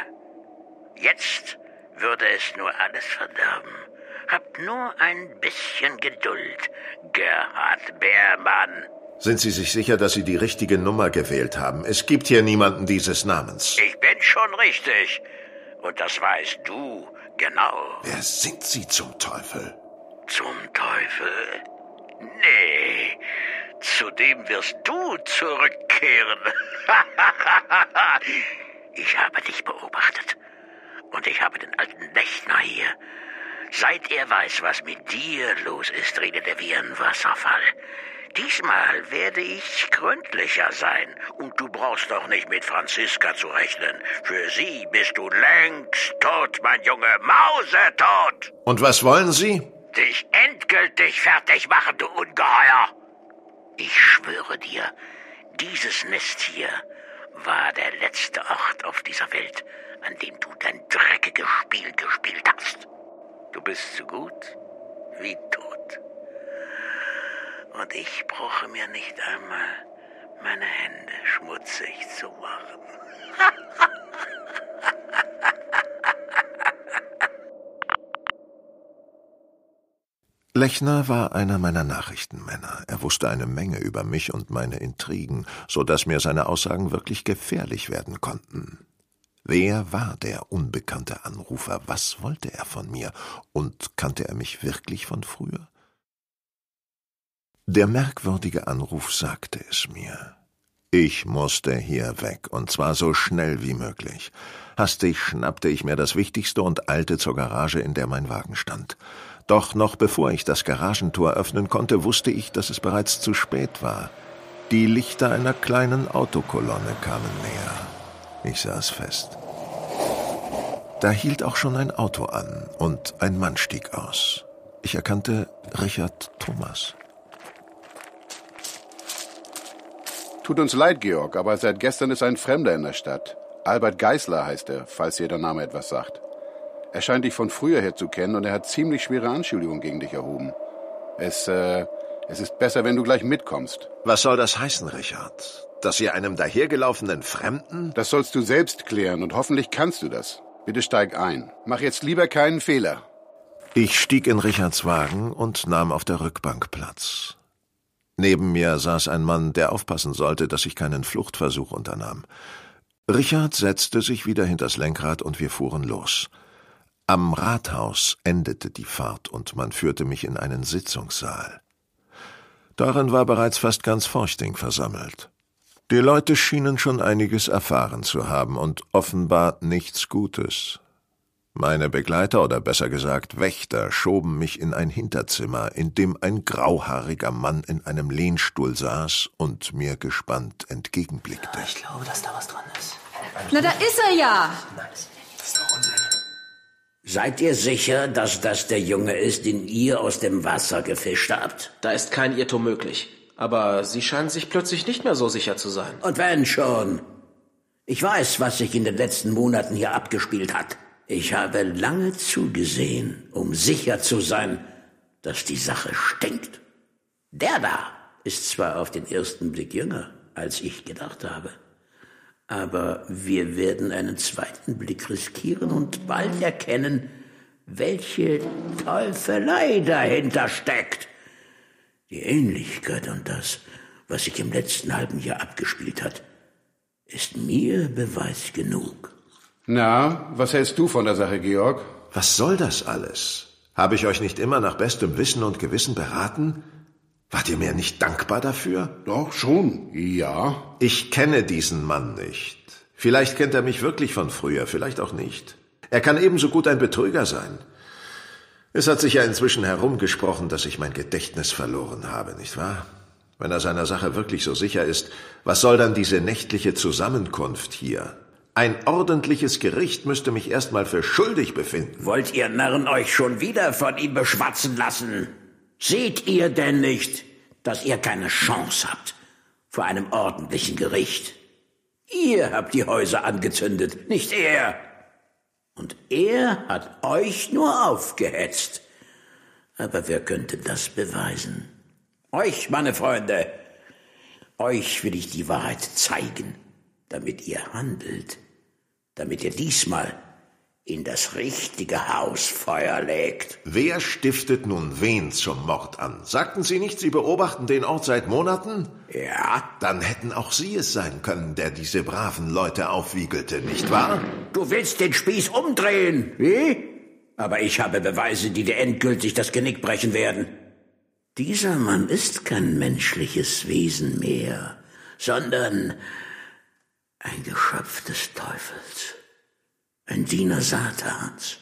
Jetzt würde es nur alles verderben. Habt nur ein bisschen Geduld, Gerhard Beermann. Sind Sie sich sicher, dass Sie die richtige Nummer gewählt haben? Es gibt hier niemanden dieses Namens. Ich bin schon richtig. Und das weißt du. Genau. Wer sind Sie zum Teufel? Zum Teufel? Nee, zu dem wirst du zurückkehren. Ich habe dich beobachtet. Und ich habe den alten Lechner hier. Seit er weiß, was mit dir los ist, redet er wie ein Wasserfall. Diesmal werde ich gründlicher sein. Und du brauchst doch nicht mit Franziska zu rechnen. Für sie bist du längst tot, mein Junge, mausetot. Und was wollen Sie? Dich endgültig fertig machen, du Ungeheuer. Ich schwöre dir, dieses Nest hier war der letzte Ort auf dieser Welt, an dem du dein dreckiges Spiel gespielt hast. Du bist so gut wie tot. Und ich brauche mir nicht einmal meine Hände schmutzig zu machen. Lechner war einer meiner Nachrichtenmänner. Er wusste eine Menge über mich und meine Intrigen, so dass mir seine Aussagen wirklich gefährlich werden konnten. Wer war der unbekannte Anrufer? Was wollte er von mir? Und kannte er mich wirklich von früher? Der merkwürdige Anruf sagte es mir. Ich musste hier weg, und zwar so schnell wie möglich. Hastig schnappte ich mir das Wichtigste und eilte zur Garage, in der mein Wagen stand. Doch noch bevor ich das Garagentor öffnen konnte, wusste ich, dass es bereits zu spät war. Die Lichter einer kleinen Autokolonne kamen näher. Ich saß fest. Da hielt auch schon ein Auto an und ein Mann stieg aus. Ich erkannte Richard Thomas. Tut uns leid, Georg, aber seit gestern ist ein Fremder in der Stadt. Albert Geißler heißt er, falls dir der Name etwas sagt. Er scheint dich von früher her zu kennen und er hat ziemlich schwere Anschuldigungen gegen dich erhoben. Es, äh, es ist besser, wenn du gleich mitkommst. Was soll das heißen, Richard? Dass ihr einem dahergelaufenen Fremden... Das sollst du selbst klären und hoffentlich kannst du das. Bitte steig ein. Mach jetzt lieber keinen Fehler. Ich stieg in Richards Wagen und nahm auf der Rückbank Platz. Neben mir saß ein Mann, der aufpassen sollte, dass ich keinen Fluchtversuch unternahm. Richard setzte sich wieder hinters Lenkrad und wir fuhren los. Am Rathaus endete die Fahrt und man führte mich in einen Sitzungssaal. Darin war bereits fast ganz Forchting versammelt. Die Leute schienen schon einiges erfahren zu haben und offenbar nichts Gutes. Meine Begleiter oder besser gesagt Wächter schoben mich in ein Hinterzimmer, in dem ein grauhaariger Mann in einem Lehnstuhl saß und mir gespannt entgegenblickte. Ich glaube, dass da was dran ist. Na, da ist er ja! Seid ihr sicher, dass das der Junge ist, den ihr aus dem Wasser gefischt habt? Da ist kein Irrtum möglich. Aber Sie scheinen sich plötzlich nicht mehr so sicher zu sein. Und wenn schon. Ich weiß, was sich in den letzten Monaten hier abgespielt hat. Ich habe lange zugesehen, um sicher zu sein, dass die Sache stinkt. Der da ist zwar auf den ersten Blick jünger, als ich gedacht habe, aber wir werden einen zweiten Blick riskieren und bald erkennen, welche Teufelei dahinter steckt. Die Ähnlichkeit und das, was sich im letzten halben Jahr abgespielt hat, ist mir Beweis genug. Na, was hältst du von der Sache, Georg? Was soll das alles? Habe ich euch nicht immer nach bestem Wissen und Gewissen beraten? Wart ihr mir nicht dankbar dafür? Doch, schon, ja. Ich kenne diesen Mann nicht. Vielleicht kennt er mich wirklich von früher, vielleicht auch nicht. Er kann ebenso gut ein Betrüger sein. Es hat sich ja inzwischen herumgesprochen, dass ich mein Gedächtnis verloren habe, nicht wahr? Wenn er seiner Sache wirklich so sicher ist, was soll dann diese nächtliche Zusammenkunft hier? Ein ordentliches Gericht müsste mich erstmal für schuldig befinden. Wollt ihr Narren euch schon wieder von ihm beschwatzen lassen? Seht ihr denn nicht, dass ihr keine Chance habt vor einem ordentlichen Gericht? Ihr habt die Häuser angezündet, nicht er. Und er hat euch nur aufgehetzt. Aber wer könnte das beweisen? Euch, meine Freunde, euch will ich die Wahrheit zeigen, damit ihr handelt, damit ihr diesmal in das richtige Hausfeuer legt. Wer stiftet nun wen zum Mord an? Sagten Sie nicht, Sie beobachten den Ort seit Monaten? Ja. Dann hätten auch Sie es sein können, der diese braven Leute aufwiegelte, nicht wahr? Du willst den Spieß umdrehen. Wie? Aber ich habe Beweise, die dir endgültig das Genick brechen werden. Dieser Mann ist kein menschliches Wesen mehr, sondern ein Geschöpf des Teufels. Ein Diener Satans.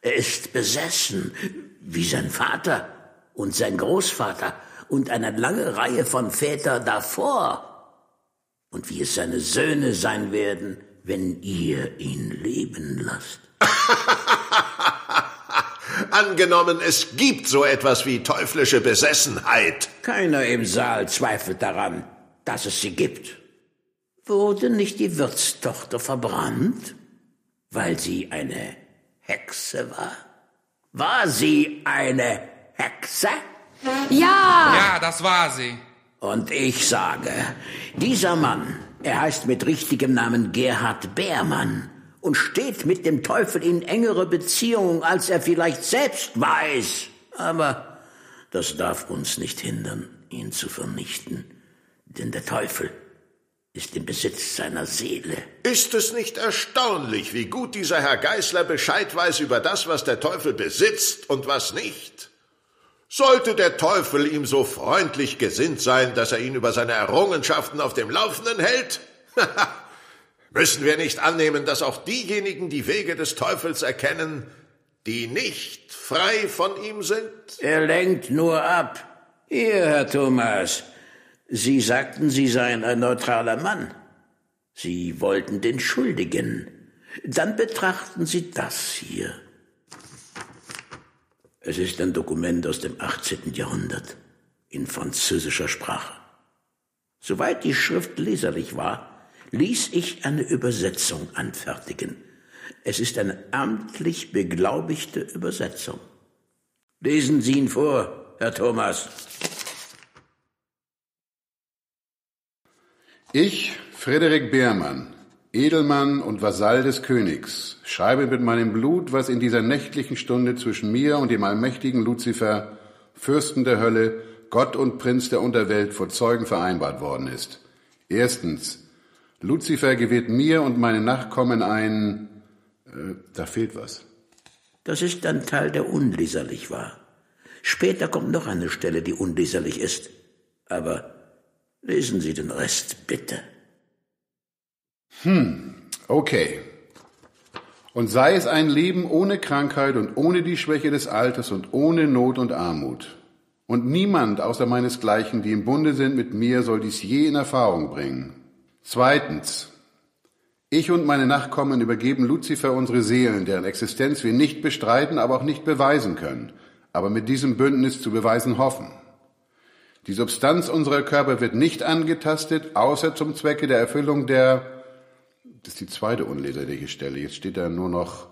Er ist besessen, wie sein Vater und sein Großvater und eine lange Reihe von Vätern davor. Und wie es seine Söhne sein werden, wenn ihr ihn leben lasst. Angenommen, es gibt so etwas wie teuflische Besessenheit. Keiner im Saal zweifelt daran, dass es sie gibt. Wurde nicht die Wirtstochter verbrannt? Weil sie eine Hexe war. War sie eine Hexe? Ja! Ja, das war sie. Und ich sage, dieser Mann, er heißt mit richtigem Namen Gerhard Beermann und steht mit dem Teufel in engere Beziehung, als er vielleicht selbst weiß. Aber das darf uns nicht hindern, ihn zu vernichten. Denn der Teufel ist im Besitz seiner Seele. Ist es nicht erstaunlich, wie gut dieser Herr Geißler Bescheid weiß über das, was der Teufel besitzt und was nicht? Sollte der Teufel ihm so freundlich gesinnt sein, dass er ihn über seine Errungenschaften auf dem Laufenden hält? Müssen wir nicht annehmen, dass auch diejenigen die Wege des Teufels erkennen, die nicht frei von ihm sind? Er lenkt nur ab. Ihr, Herr Thomas, Sie sagten, Sie seien ein neutraler Mann. Sie wollten den Schuldigen. Dann betrachten Sie das hier. Es ist ein Dokument aus dem achtzehnten Jahrhundert in französischer Sprache. Soweit die Schrift leserlich war, ließ ich eine Übersetzung anfertigen. Es ist eine amtlich beglaubigte Übersetzung. Lesen Sie ihn vor, Herr Thomas. Ich, Frederik Beermann, Edelmann und Vasall des Königs, schreibe mit meinem Blut, was in dieser nächtlichen Stunde zwischen mir und dem allmächtigen Luzifer, Fürsten der Hölle, Gott und Prinz der Unterwelt vor Zeugen vereinbart worden ist. Erstens, Luzifer gewährt mir und meine Nachkommen ein... Äh, da fehlt was. Das ist ein Teil, der unleserlich war. Später kommt noch eine Stelle, die unleserlich ist. Aber lesen Sie den Rest, bitte. Hm, okay. Und sei es ein Leben ohne Krankheit und ohne die Schwäche des Alters und ohne Not und Armut. Und niemand außer meinesgleichen, die im Bunde sind mit mir, soll dies je in Erfahrung bringen. Zweitens, ich und meine Nachkommen übergeben Luzifer unsere Seelen, deren Existenz wir nicht bestreiten, aber auch nicht beweisen können, aber mit diesem Bündnis zu beweisen hoffen. Die Substanz unserer Körper wird nicht angetastet, außer zum Zwecke der Erfüllung der... Das ist die zweite unleserliche Stelle, jetzt steht da nur noch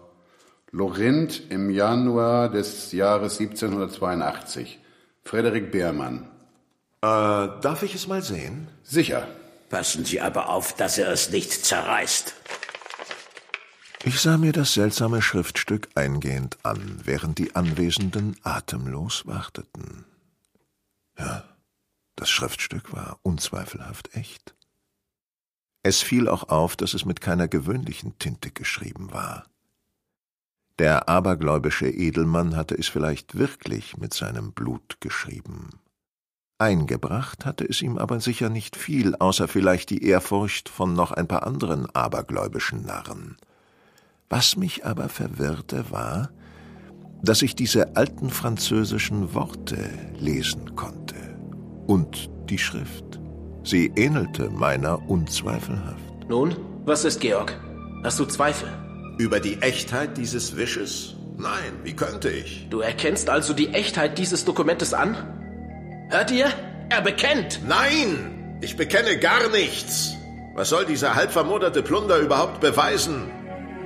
Lorient im Januar des Jahres siebzehnhundertzweiundachtzig. Frederik Beermann. Äh, darf ich es mal sehen? Sicher. Passen Sie aber auf, dass er es nicht zerreißt. Ich sah mir das seltsame Schriftstück eingehend an, während die Anwesenden atemlos warteten. Ja, das Schriftstück war unzweifelhaft echt. Es fiel auch auf, dass es mit keiner gewöhnlichen Tinte geschrieben war. Der abergläubische Edelmann hatte es vielleicht wirklich mit seinem Blut geschrieben. Eingebracht hatte es ihm aber sicher nicht viel, außer vielleicht die Ehrfurcht von noch ein paar anderen abergläubischen Narren. Was mich aber verwirrte, war, dass ich diese alten französischen Worte lesen konnte. Und die Schrift. Sie ähnelte meiner unzweifelhaft. Nun, was ist, Georg? Hast du Zweifel? Über die Echtheit dieses Wisches? Nein, wie könnte ich? Du erkennst also die Echtheit dieses Dokumentes an? Hört ihr? Er bekennt! Nein! Ich bekenne gar nichts! Was soll dieser halbvermoderte Plunder überhaupt beweisen?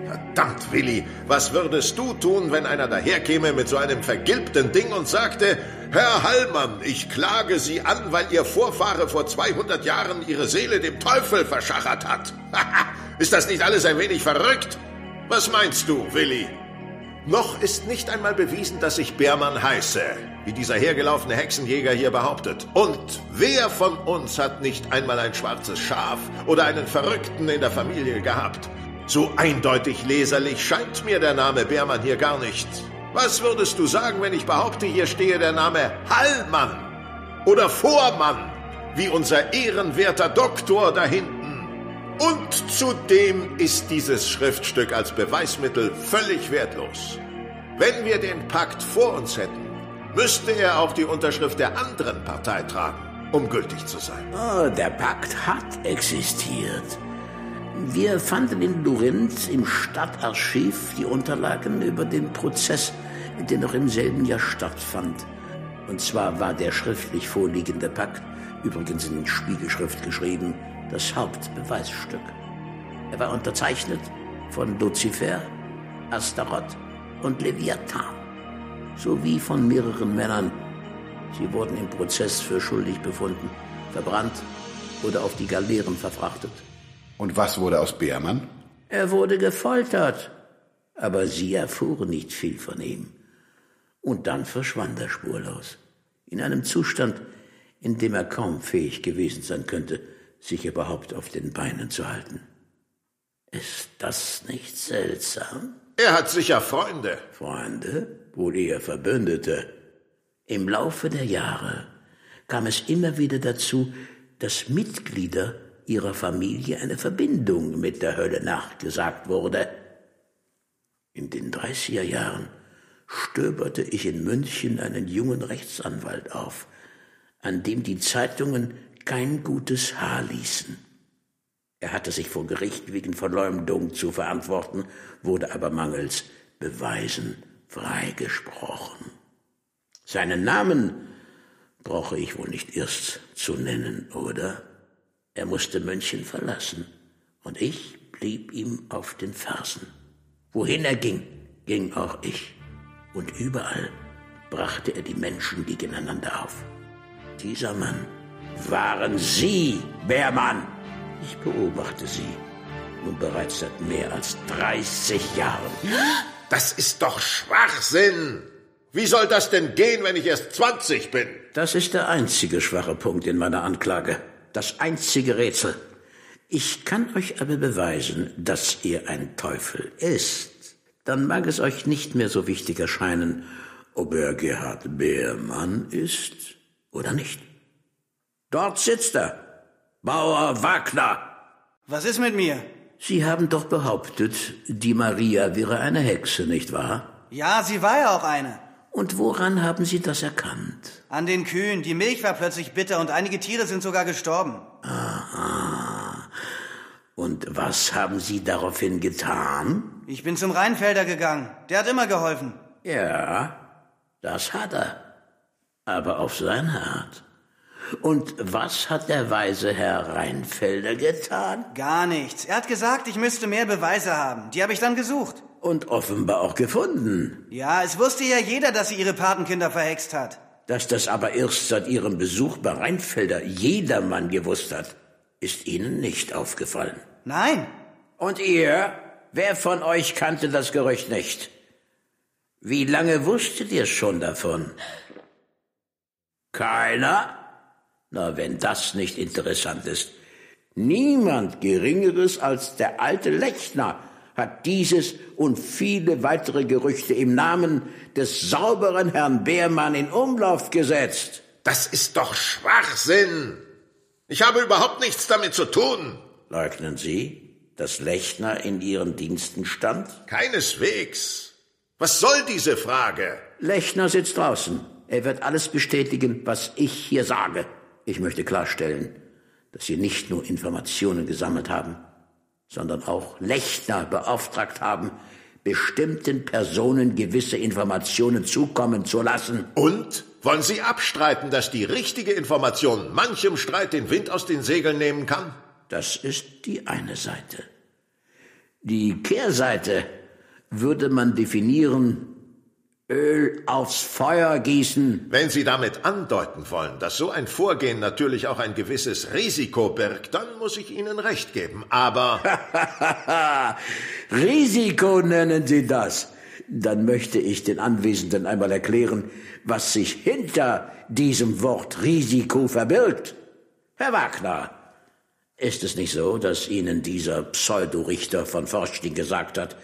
Verdammt, Willi, was würdest du tun, wenn einer daherkäme mit so einem vergilbten Ding und sagte, Herr Hallmann, ich klage Sie an, weil Ihr Vorfahre vor zweihundert Jahren Ihre Seele dem Teufel verschachert hat. Ist das nicht alles ein wenig verrückt? Was meinst du, Willi? Noch ist nicht einmal bewiesen, dass ich Beermann heiße, wie dieser hergelaufene Hexenjäger hier behauptet. Und wer von uns hat nicht einmal ein schwarzes Schaf oder einen Verrückten in der Familie gehabt? So eindeutig leserlich scheint mir der Name Beermann hier gar nicht. Was würdest du sagen, wenn ich behaupte, hier stehe der Name Hallmann oder Vormann, wie unser ehrenwerter Doktor da hinten? Und zudem ist dieses Schriftstück als Beweismittel völlig wertlos. Wenn wir den Pakt vor uns hätten, müsste er auch die Unterschrift der anderen Partei tragen, um gültig zu sein. Oh, der Pakt hat existiert. Wir fanden in Lorient im Stadtarchiv die Unterlagen über den Prozess, der noch im selben Jahr stattfand. Und zwar war der schriftlich vorliegende Pakt, übrigens in Spiegelschrift geschrieben, das Hauptbeweisstück. Er war unterzeichnet von Luzifer, Astaroth und Leviathan, sowie von mehreren Männern. Sie wurden im Prozess für schuldig befunden, verbrannt oder auf die Galeeren verfrachtet. Und was wurde aus Beermann? Er wurde gefoltert, aber sie erfuhren nicht viel von ihm. Und dann verschwand er spurlos, in einem Zustand, in dem er kaum fähig gewesen sein könnte, sich überhaupt auf den Beinen zu halten. Ist das nicht seltsam? Er hat sicher Freunde. Freunde? Wohl eher Verbündete. Im Laufe der Jahre kam es immer wieder dazu, dass Mitglieder ihrer Familie eine Verbindung mit der Hölle nachgesagt wurde. In den dreißiger Jahren stöberte ich in München einen jungen Rechtsanwalt auf, an dem die Zeitungen kein gutes Haar ließen. Er hatte sich vor Gericht wegen Verleumdung zu verantworten, wurde aber mangels Beweisen freigesprochen. Seinen Namen brauche ich wohl nicht erst zu nennen, oder? Er musste München verlassen, und ich blieb ihm auf den Fersen. Wohin er ging, ging auch ich. Und überall brachte er die Menschen gegeneinander auf. Dieser Mann waren Sie, Beermann! Ich beobachte Sie nun bereits seit mehr als dreißig Jahren. Das ist doch Schwachsinn! Wie soll das denn gehen, wenn ich erst zwanzig bin? Das ist der einzige schwache Punkt in meiner Anklage. Das einzige Rätsel. Ich kann euch aber beweisen, dass ihr ein Teufel ist. Dann mag es euch nicht mehr so wichtig erscheinen, ob er Gerhard Beermann ist oder nicht. Dort sitzt er. Bauer Wagner! Was ist mit mir? Sie haben doch behauptet, die Maria wäre eine Hexe, nicht wahr? Ja, sie war ja auch eine. Und woran haben Sie das erkannt? An den Kühen. Die Milch war plötzlich bitter und einige Tiere sind sogar gestorben. Aha. Und was haben Sie daraufhin getan? Ich bin zum Rheinfelder gegangen. Der hat immer geholfen. Ja, das hat er. Aber auf seine Art. Und was hat der weise Herr Rheinfelder getan? Gar nichts. Er hat gesagt, ich müsste mehr Beweise haben. Die habe ich dann gesucht. Und offenbar auch gefunden. Ja, es wusste ja jeder, dass sie ihre Patenkinder verhext hat. Dass das aber erst seit ihrem Besuch bei Rheinfelder jedermann gewusst hat, ist Ihnen nicht aufgefallen. Nein. Und ihr? Wer von euch kannte das Gerücht nicht? Wie lange wusstet ihr schon davon? Keiner? Na, wenn das nicht interessant ist. Niemand Geringeres als der alte Lechner hat dieses und viele weitere Gerüchte im Namen des sauberen Herrn Beermann in Umlauf gesetzt. Das ist doch Schwachsinn. Ich habe überhaupt nichts damit zu tun. Leugnen Sie, dass Lechner in Ihren Diensten stand? Keineswegs. Was soll diese Frage? Lechner sitzt draußen. Er wird alles bestätigen, was ich hier sage. Ich möchte klarstellen, dass Sie nicht nur Informationen gesammelt haben, sondern auch Lechner beauftragt haben, bestimmten Personen gewisse Informationen zukommen zu lassen. Und? Wollen Sie abstreiten, dass die richtige Information manchem Streit den Wind aus den Segeln nehmen kann? Das ist die eine Seite. Die Kehrseite würde man definieren: Öl aufs Feuer gießen. Wenn Sie damit andeuten wollen, dass so ein Vorgehen natürlich auch ein gewisses Risiko birgt, dann muss ich Ihnen recht geben, aber... Risiko nennen Sie das. Dann möchte ich den Anwesenden einmal erklären, was sich hinter diesem Wort Risiko verbirgt. Herr Wagner, ist es nicht so, dass Ihnen dieser Pseudorichter von Forchting gesagt hat,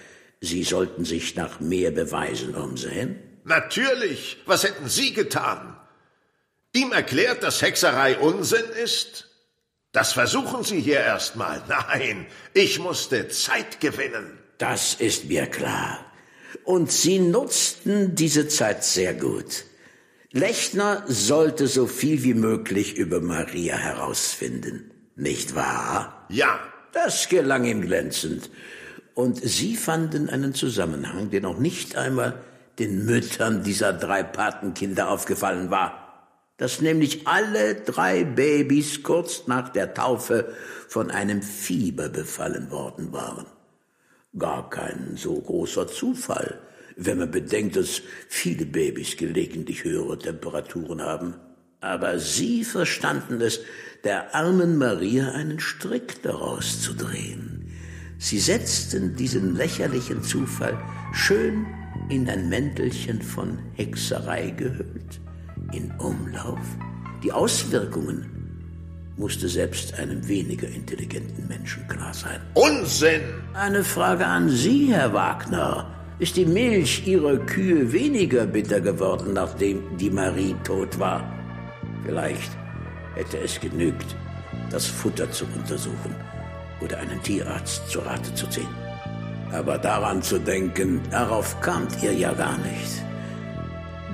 Sie sollten sich nach mehr Beweisen umsehen? Natürlich. Was hätten Sie getan? Ihm erklärt, dass Hexerei Unsinn ist? Das versuchen Sie hier erstmal. Nein, ich musste Zeit gewinnen. Das ist mir klar. Und Sie nutzten diese Zeit sehr gut. Lechner sollte so viel wie möglich über Maria herausfinden, nicht wahr? Ja. Das gelang ihm glänzend. Und Sie fanden einen Zusammenhang, der noch nicht einmal den Müttern dieser drei Patenkinder aufgefallen war. Dass nämlich alle drei Babys kurz nach der Taufe von einem Fieber befallen worden waren. Gar kein so großer Zufall, wenn man bedenkt, dass viele Babys gelegentlich höhere Temperaturen haben. Aber Sie verstanden es, der armen Maria einen Strick daraus zu drehen. Sie setzten diesen lächerlichen Zufall schön in ein Mäntelchen von Hexerei gehüllt, in Umlauf. Die Auswirkungen musste selbst einem weniger intelligenten Menschen klar sein. Unsinn! Eine Frage an Sie, Herr Wagner. Ist die Milch Ihrer Kühe weniger bitter geworden, nachdem die Marie tot war? Vielleicht hätte es genügt, das Futter zu untersuchen oder einen Tierarzt zu Rate zu ziehen. Aber daran zu denken, darauf kamt ihr ja gar nicht.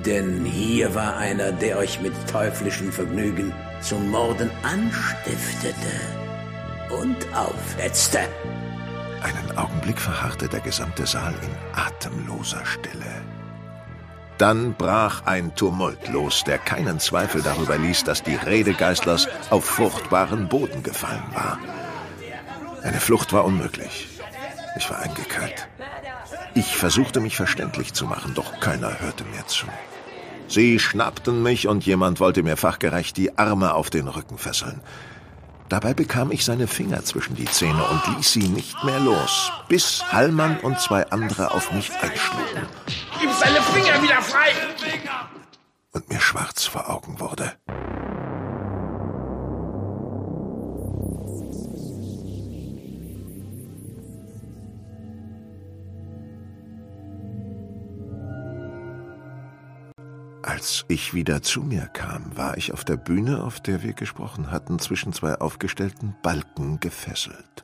Denn hier war einer, der euch mit teuflischem Vergnügen zum Morden anstiftete und aufhetzte. Einen Augenblick verharrte der gesamte Saal in atemloser Stille. Dann brach ein Tumult los, der keinen Zweifel darüber ließ, dass die Rede Geißlers auf fruchtbaren Boden gefallen war. Eine Flucht war unmöglich. Ich war eingekeilt. Ich versuchte, mich verständlich zu machen, doch keiner hörte mir zu. Sie schnappten mich und jemand wollte mir fachgerecht die Arme auf den Rücken fesseln. Dabei bekam ich seine Finger zwischen die Zähne und ließ sie nicht mehr los, bis Hallmann und zwei andere auf mich einschlugen. Gib seine Finger wieder frei! Und mir schwarz vor Augen wurde. Als ich wieder zu mir kam, war ich auf der Bühne, auf der wir gesprochen hatten, zwischen zwei aufgestellten Balken gefesselt.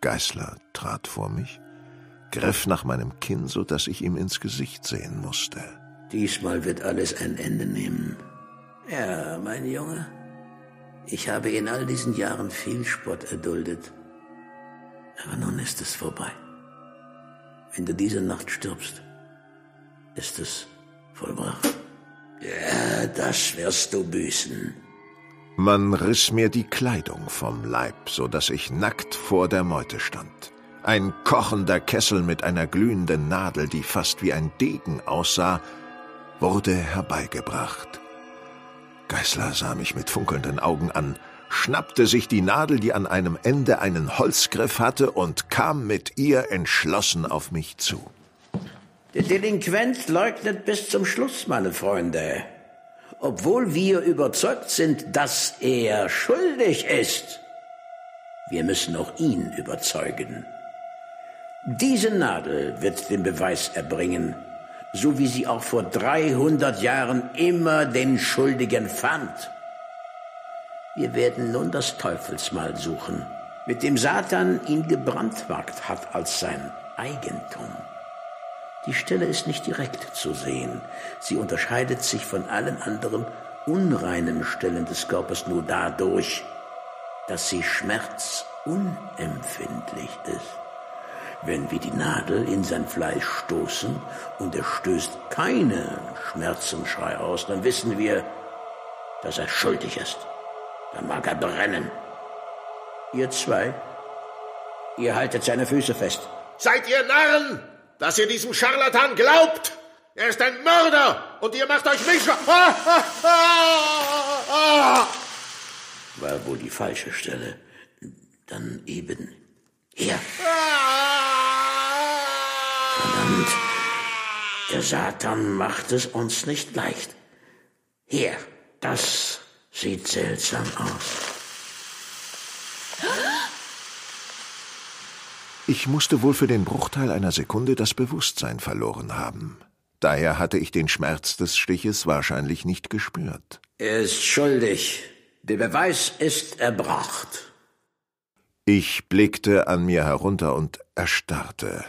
Geißler trat vor mich, griff nach meinem Kinn, so dass ich ihm ins Gesicht sehen musste. Diesmal wird alles ein Ende nehmen. Ja, mein Junge, ich habe in all diesen Jahren viel Spott erduldet. Aber nun ist es vorbei. Wenn du diese Nacht stirbst, ist es vollbracht. Ja, das wirst du büßen. Man riss mir die Kleidung vom Leib, so dass ich nackt vor der Meute stand. Ein kochender Kessel mit einer glühenden Nadel, die fast wie ein Degen aussah, wurde herbeigebracht. Geißler sah mich mit funkelnden Augen an, schnappte sich die Nadel, die an einem Ende einen Holzgriff hatte, und kam mit ihr entschlossen auf mich zu. Der Delinquent leugnet bis zum Schluss, meine Freunde. Obwohl wir überzeugt sind, dass er schuldig ist, wir müssen auch ihn überzeugen. Diese Nadel wird den Beweis erbringen, so wie sie auch vor dreihundert Jahren immer den Schuldigen fand. Wir werden nun das Teufelsmal suchen, mit dem Satan ihn gebrandmarkt hat als sein Eigentum. Die Stelle ist nicht direkt zu sehen. Sie unterscheidet sich von allen anderen unreinen Stellen des Körpers nur dadurch, dass sie schmerzunempfindlich ist. Wenn wir die Nadel in sein Fleisch stoßen und er stößt keinen Schmerzensschrei aus, dann wissen wir, dass er schuldig ist. Dann mag er brennen. Ihr zwei, ihr haltet seine Füße fest. Seid ihr Narren, dass ihr diesem Scharlatan glaubt? Er ist ein Mörder und ihr macht euch mich... Ah, ah, ah, ah. War wohl die falsche Stelle. Dann eben hier. Ah. Verdammt, der Satan macht es uns nicht leicht. Hier, das sieht seltsam aus. Ich musste wohl für den Bruchteil einer Sekunde das Bewusstsein verloren haben. Daher hatte ich den Schmerz des Stiches wahrscheinlich nicht gespürt. Er ist schuldig. Der Beweis ist erbracht. Ich blickte an mir herunter und erstarrte.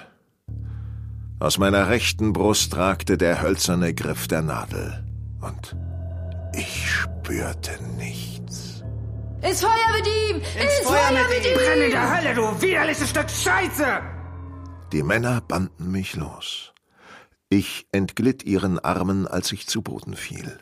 Aus meiner rechten Brust ragte der hölzerne Griff der Nadel. Und ich spürte nichts. Ins Feuer mit ihm! Ins Feuer, Feuer mit, mit ihm! Brenne in der Hölle, du widerliches Stück Scheiße! Die Männer banden mich los. Ich entglitt ihren Armen, als ich zu Boden fiel.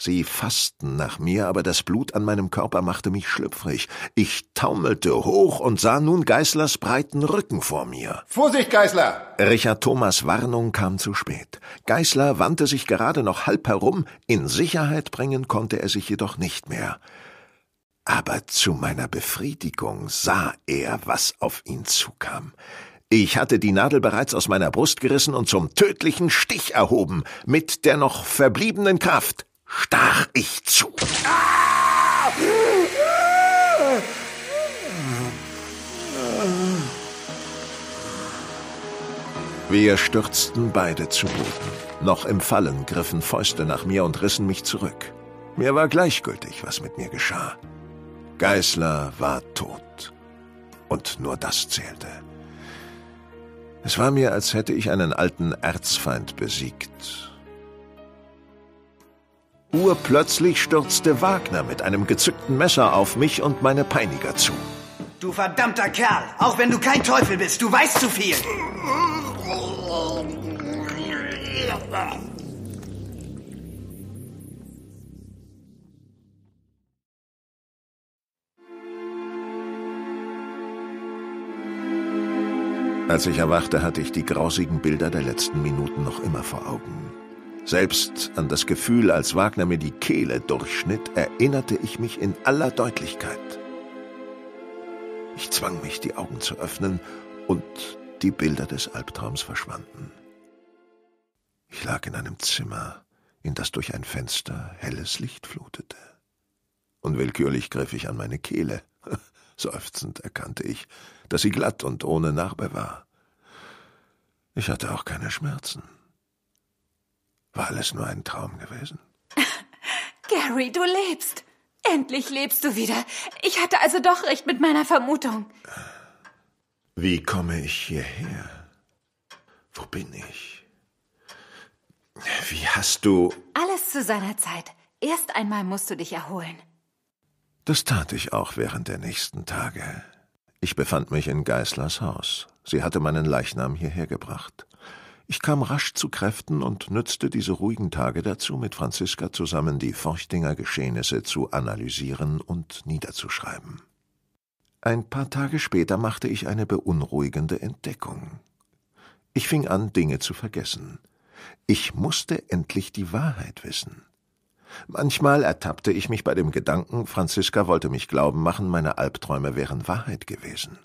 Sie fassten nach mir, aber das Blut an meinem Körper machte mich schlüpfrig. Ich taumelte hoch und sah nun Geißlers breiten Rücken vor mir. Vorsicht, Geißler! Richard Thomas' Warnung kam zu spät. Geißler wandte sich gerade noch halb herum. In Sicherheit bringen konnte er sich jedoch nicht mehr. Aber zu meiner Befriedigung sah er, was auf ihn zukam. Ich hatte die Nadel bereits aus meiner Brust gerissen und zum tödlichen Stich erhoben. Mit der noch verbliebenen Kraft stach ich zu. Ah! Wir stürzten beide zu Boden. Noch im Fallen griffen Fäuste nach mir und rissen mich zurück. Mir war gleichgültig, was mit mir geschah. Geißler war tot. Und nur das zählte. Es war mir, als hätte ich einen alten Erzfeind besiegt. Urplötzlich stürzte Wagner mit einem gezückten Messer auf mich und meine Peiniger zu. Du verdammter Kerl! Auch wenn du kein Teufel bist, du weißt zu viel! Als ich erwachte, hatte ich die grausigen Bilder der letzten Minuten noch immer vor Augen. Selbst an das Gefühl, als Wagner mir die Kehle durchschnitt, erinnerte ich mich in aller Deutlichkeit. Ich zwang mich, die Augen zu öffnen, und die Bilder des Albtraums verschwanden. Ich lag in einem Zimmer, in das durch ein Fenster helles Licht flutete. Unwillkürlich griff ich an meine Kehle. Seufzend erkannte ich, dass sie glatt und ohne Narbe war. Ich hatte auch keine Schmerzen. War alles nur ein Traum gewesen? Gary, du lebst! Endlich lebst du wieder. Ich hatte also doch recht mit meiner Vermutung. Wie komme ich hierher? Wo bin ich? Wie hast du... Alles zu seiner Zeit. Erst einmal musst du dich erholen. Das tat ich auch während der nächsten Tage. Ich befand mich in Geißlers Haus. Sie hatte meinen Leichnam hierher gebracht. Ich kam rasch zu Kräften und nützte diese ruhigen Tage dazu, mit Franziska zusammen die Forchtinger Geschehnisse zu analysieren und niederzuschreiben. Ein paar Tage später machte ich eine beunruhigende Entdeckung. Ich fing an, Dinge zu vergessen. Ich musste endlich die Wahrheit wissen. Manchmal ertappte ich mich bei dem Gedanken, Franziska wollte mich glauben machen, meine Albträume wären Wahrheit gewesen.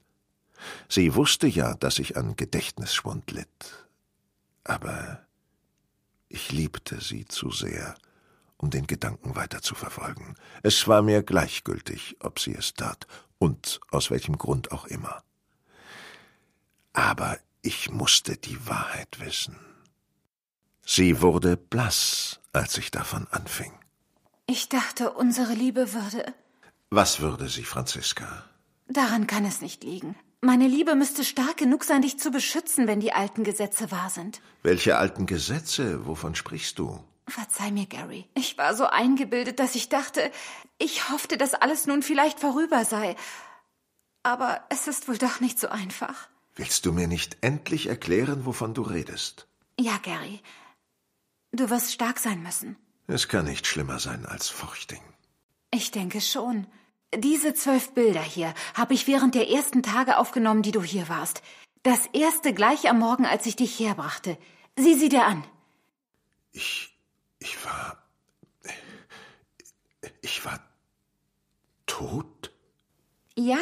Sie wusste ja, dass ich an Gedächtnisschwund litt. Aber ich liebte sie zu sehr, um den Gedanken weiter zu verfolgen. Es war mir gleichgültig, ob sie es tat und aus welchem Grund auch immer. Aber ich musste die Wahrheit wissen. Sie wurde blass, als ich davon anfing. Ich dachte, unsere Liebe würde... Was würde sie, Franziska? Daran kann es nicht liegen. Meine Liebe müsste stark genug sein, dich zu beschützen, wenn die alten Gesetze wahr sind. Welche alten Gesetze? Wovon sprichst du? Verzeih mir, Gary. Ich war so eingebildet, dass ich dachte, ich hoffte, dass alles nun vielleicht vorüber sei. Aber es ist wohl doch nicht so einfach. Willst du mir nicht endlich erklären, wovon du redest? Ja, Gary. Du wirst stark sein müssen. Es kann nicht schlimmer sein als Forchting. Ich denke schon. Diese zwölf Bilder hier habe ich während der ersten Tage aufgenommen, die du hier warst. Das erste gleich am Morgen, als ich dich herbrachte. Sieh sie dir an. Ich... ich war... ich war... tot? Ja,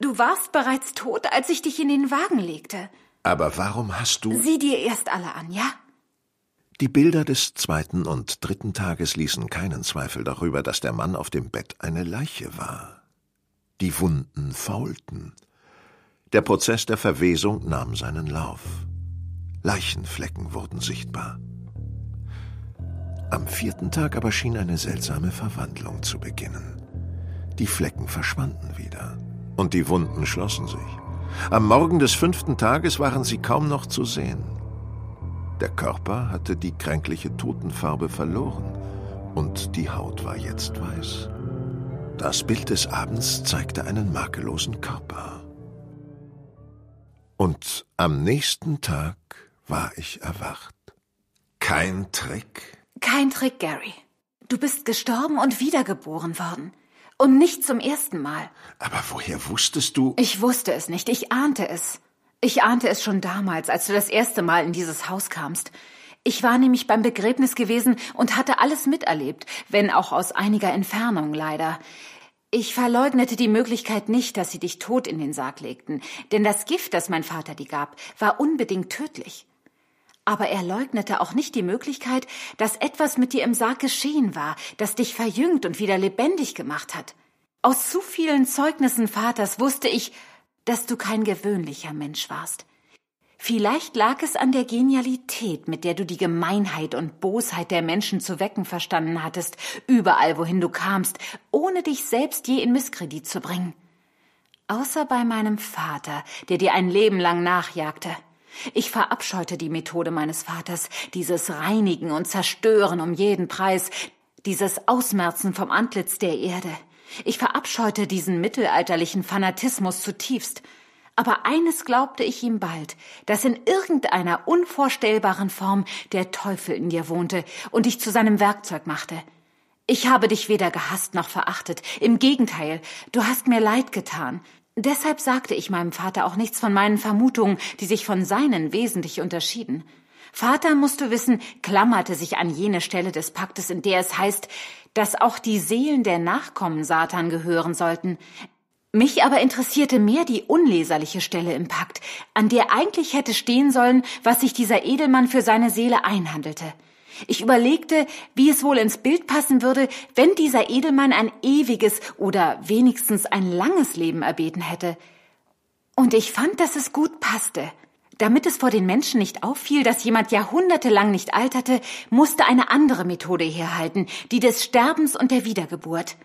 du warst bereits tot, als ich dich in den Wagen legte. Aber warum hast du... Sieh dir erst alle an, ja? Die Bilder des zweiten und dritten Tages ließen keinen Zweifel darüber, dass der Mann auf dem Bett eine Leiche war. Die Wunden faulten. Der Prozess der Verwesung nahm seinen Lauf. Leichenflecken wurden sichtbar. Am vierten Tag aber schien eine seltsame Verwandlung zu beginnen. Die Flecken verschwanden wieder und die Wunden schlossen sich. Am Morgen des fünften Tages waren sie kaum noch zu sehen. Der Körper hatte die kränkliche Totenfarbe verloren und die Haut war jetzt weiß. Das Bild des Abends zeigte einen makellosen Körper. Und am nächsten Tag war ich erwacht. Kein Trick? Kein Trick, Gary. Du bist gestorben und wiedergeboren worden. Und nicht zum ersten Mal. Aber woher wusstest du? Ich wusste es nicht, ich ahnte es. Ich ahnte es schon damals, als du das erste Mal in dieses Haus kamst. Ich war nämlich beim Begräbnis gewesen und hatte alles miterlebt, wenn auch aus einiger Entfernung leider. Ich verleugnete die Möglichkeit nicht, dass sie dich tot in den Sarg legten, denn das Gift, das mein Vater dir gab, war unbedingt tödlich. Aber er leugnete auch nicht die Möglichkeit, dass etwas mit dir im Sarg geschehen war, das dich verjüngt und wieder lebendig gemacht hat. Aus zu vielen Zeugnissen Vaters wusste ich, dass du kein gewöhnlicher Mensch warst. Vielleicht lag es an der Genialität, mit der du die Gemeinheit und Bosheit der Menschen zu wecken verstanden hattest, überall wohin du kamst, ohne dich selbst je in Misskredit zu bringen. Außer bei meinem Vater, der dir ein Leben lang nachjagte. Ich verabscheute die Methode meines Vaters, dieses Reinigen und Zerstören um jeden Preis, dieses Ausmerzen vom Antlitz der Erde. Ich verabscheute diesen mittelalterlichen Fanatismus zutiefst. Aber eines glaubte ich ihm bald, dass in irgendeiner unvorstellbaren Form der Teufel in dir wohnte und dich zu seinem Werkzeug machte. Ich habe dich weder gehasst noch verachtet, im Gegenteil, du hast mir leid getan. Deshalb sagte ich meinem Vater auch nichts von meinen Vermutungen, die sich von seinen wesentlich unterschieden. Vater, musst du wissen, klammerte sich an jene Stelle des Paktes, in der es heißt, dass auch die Seelen der Nachkommen Satan gehören sollten. Mich aber interessierte mehr die unleserliche Stelle im Pakt, an der eigentlich hätte stehen sollen, was sich dieser Edelmann für seine Seele einhandelte. Ich überlegte, wie es wohl ins Bild passen würde, wenn dieser Edelmann ein ewiges oder wenigstens ein langes Leben erbeten hätte. Und ich fand, dass es gut passte. Damit es vor den Menschen nicht auffiel, dass jemand jahrhundertelang nicht alterte, musste eine andere Methode herhalten, die des Sterbens und der Wiedergeburt.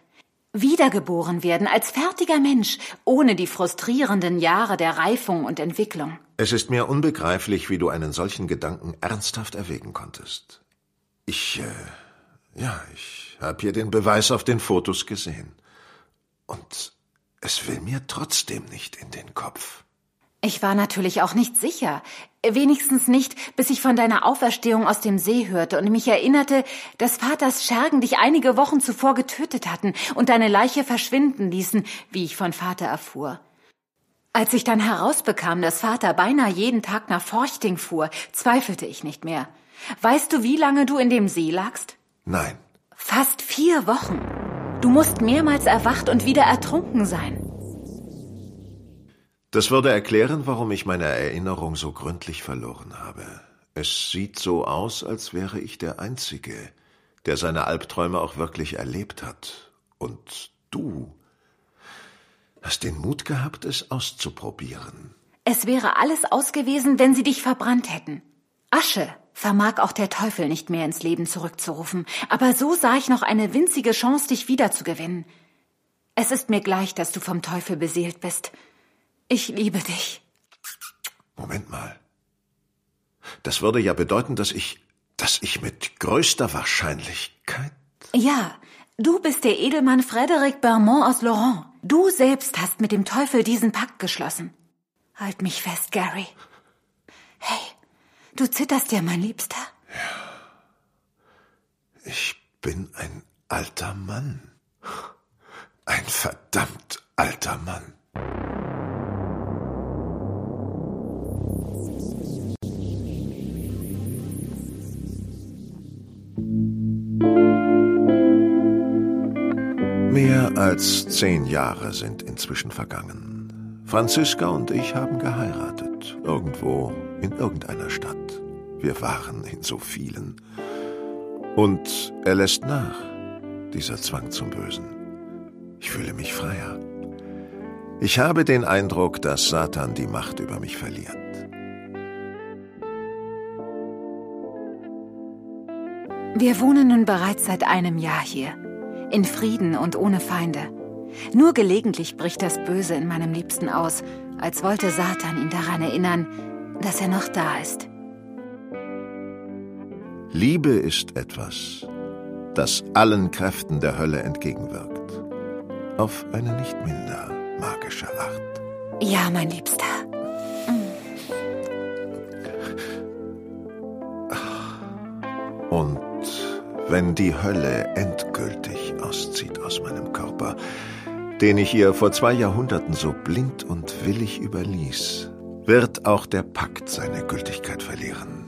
Wiedergeboren werden als fertiger Mensch, ohne die frustrierenden Jahre der Reifung und Entwicklung. Es ist mir unbegreiflich, wie du einen solchen Gedanken ernsthaft erwägen konntest. Ich, äh, ja, ich habe hier den Beweis auf den Fotos gesehen. Und es will mir trotzdem nicht in den Kopf. Ich war natürlich auch nicht sicher. Wenigstens nicht, bis ich von deiner Auferstehung aus dem See hörte und mich erinnerte, dass Vaters Schergen dich einige Wochen zuvor getötet hatten und deine Leiche verschwinden ließen, wie ich von Vater erfuhr. Als ich dann herausbekam, dass Vater beinahe jeden Tag nach Forchting fuhr, zweifelte ich nicht mehr. Weißt du, wie lange du in dem See lagst? Nein. Fast vier Wochen. Du musst mehrmals erwacht und wieder ertrunken sein. Das würde erklären, warum ich meine Erinnerung so gründlich verloren habe. Es sieht so aus, als wäre ich der Einzige, der seine Albträume auch wirklich erlebt hat. Und du hast den Mut gehabt, es auszuprobieren. Es wäre alles aus gewesen, wenn sie dich verbrannt hätten. Asche vermag auch der Teufel nicht mehr ins Leben zurückzurufen. Aber so sah ich noch eine winzige Chance, dich wiederzugewinnen. Es ist mir gleich, dass du vom Teufel beseelt bist. Ich liebe dich. Moment mal. Das würde ja bedeuten, dass ich, dass ich mit größter Wahrscheinlichkeit... Ja, du bist der Edelmann Frederic Bermond aus Lorient. Du selbst hast mit dem Teufel diesen Pakt geschlossen. Halt mich fest, Gary. Hey, du zitterst ja, mein Liebster. Ja. Ich bin ein alter Mann. Ein verdammt alter Mann. Mehr als zehn Jahre sind inzwischen vergangen. Franziska und ich haben geheiratet, irgendwo in irgendeiner Stadt. Wir waren in so vielen. Und er lässt nach, dieser Zwang zum Bösen. Ich fühle mich freier. Ich habe den Eindruck, dass Satan die Macht über mich verliert. Wir wohnen nun bereits seit einem Jahr hier. In Frieden und ohne Feinde. Nur gelegentlich bricht das Böse in meinem Liebsten aus, als wollte Satan ihn daran erinnern, dass er noch da ist. Liebe ist etwas, das allen Kräften der Hölle entgegenwirkt. Auf eine nicht minder magische Art. Ja, mein Liebster. Und wenn die Hölle endgültig auszieht aus meinem Körper, den ich ihr vor zwei Jahrhunderten so blind und willig überließ, wird auch der Pakt seine Gültigkeit verlieren.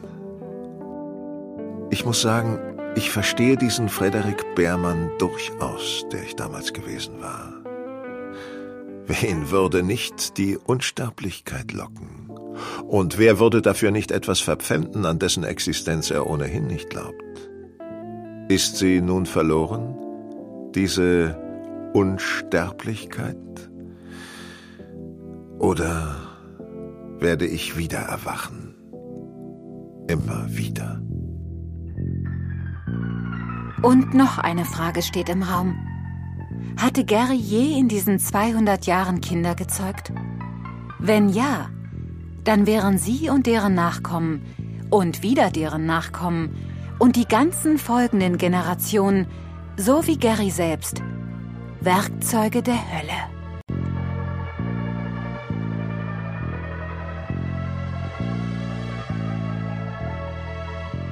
Ich muss sagen, ich verstehe diesen Frederic Beermann durchaus, der ich damals gewesen war. Wen würde nicht die Unsterblichkeit locken? Und wer würde dafür nicht etwas verpfänden, an dessen Existenz er ohnehin nicht glaubt? Ist sie nun verloren, diese Unsterblichkeit? Oder werde ich wieder erwachen. Immer wieder. Und noch eine Frage steht im Raum. Hatte Gary je in diesen zweihundert Jahren Kinder gezeugt? Wenn ja, dann wären sie und deren Nachkommen und wieder deren Nachkommen und die ganzen folgenden Generationen, so wie Gary selbst, Werkzeuge der Hölle.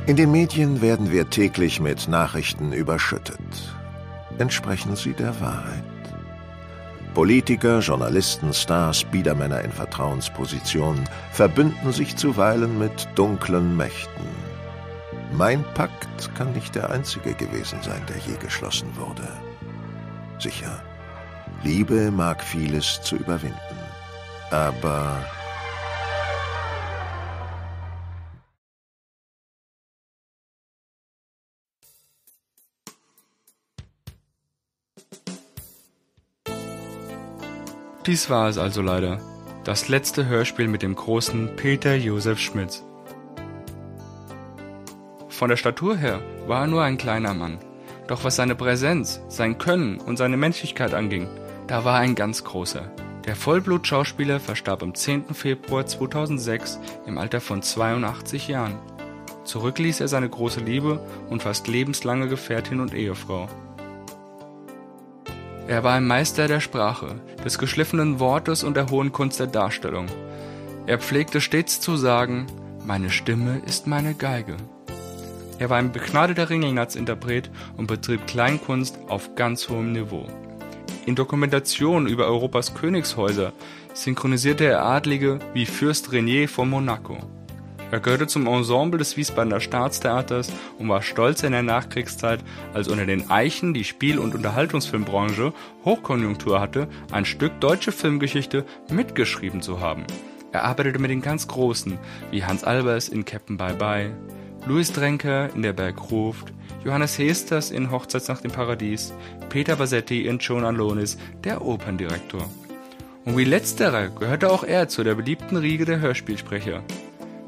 In den Medien werden wir täglich mit Nachrichten überschüttet. Entsprechen sie der Wahrheit? Politiker, Journalisten, Stars, Biedermänner in Vertrauenspositionen verbünden sich zuweilen mit dunklen Mächten. Mein Pakt kann nicht der einzige gewesen sein, der je geschlossen wurde. Sicher, Liebe mag vieles zu überwinden, aber... Dies war es also leider, das letzte Hörspiel mit dem großen Peter Josef Schmitz. Von der Statur her war er nur ein kleiner Mann, doch was seine Präsenz, sein Können und seine Menschlichkeit anging, da war er ein ganz großer. Der Vollblut-Schauspieler verstarb am zehnten Februar zweitausendsechs im Alter von zweiundachtzig Jahren. Zurück ließ er seine große Liebe und fast lebenslange Gefährtin und Ehefrau. Er war ein Meister der Sprache, des geschliffenen Wortes und der hohen Kunst der Darstellung. Er pflegte stets zu sagen, meine Stimme ist meine Geige. Er war ein begnadeter Ringelnatz-Interpret und betrieb Kleinkunst auf ganz hohem Niveau. In Dokumentationen über Europas Königshäuser synchronisierte er Adlige wie Fürst Renier von Monaco. Er gehörte zum Ensemble des Wiesbadener Staatstheaters und war stolz in der Nachkriegszeit, als unter den Eichen die Spiel- und Unterhaltungsfilmbranche Hochkonjunktur hatte, ein Stück deutsche Filmgeschichte mitgeschrieben zu haben. Er arbeitete mit den ganz Großen, wie Hans Albers in Captain Bye Bye, Louis Drenker in Der Bergruft, Johannes Hesters in Hochzeitsnacht im Paradies, Peter Bassetti in Joan Alonis, der Operndirektor. Und wie letzterer gehörte auch er zu der beliebten Riege der Hörspielsprecher.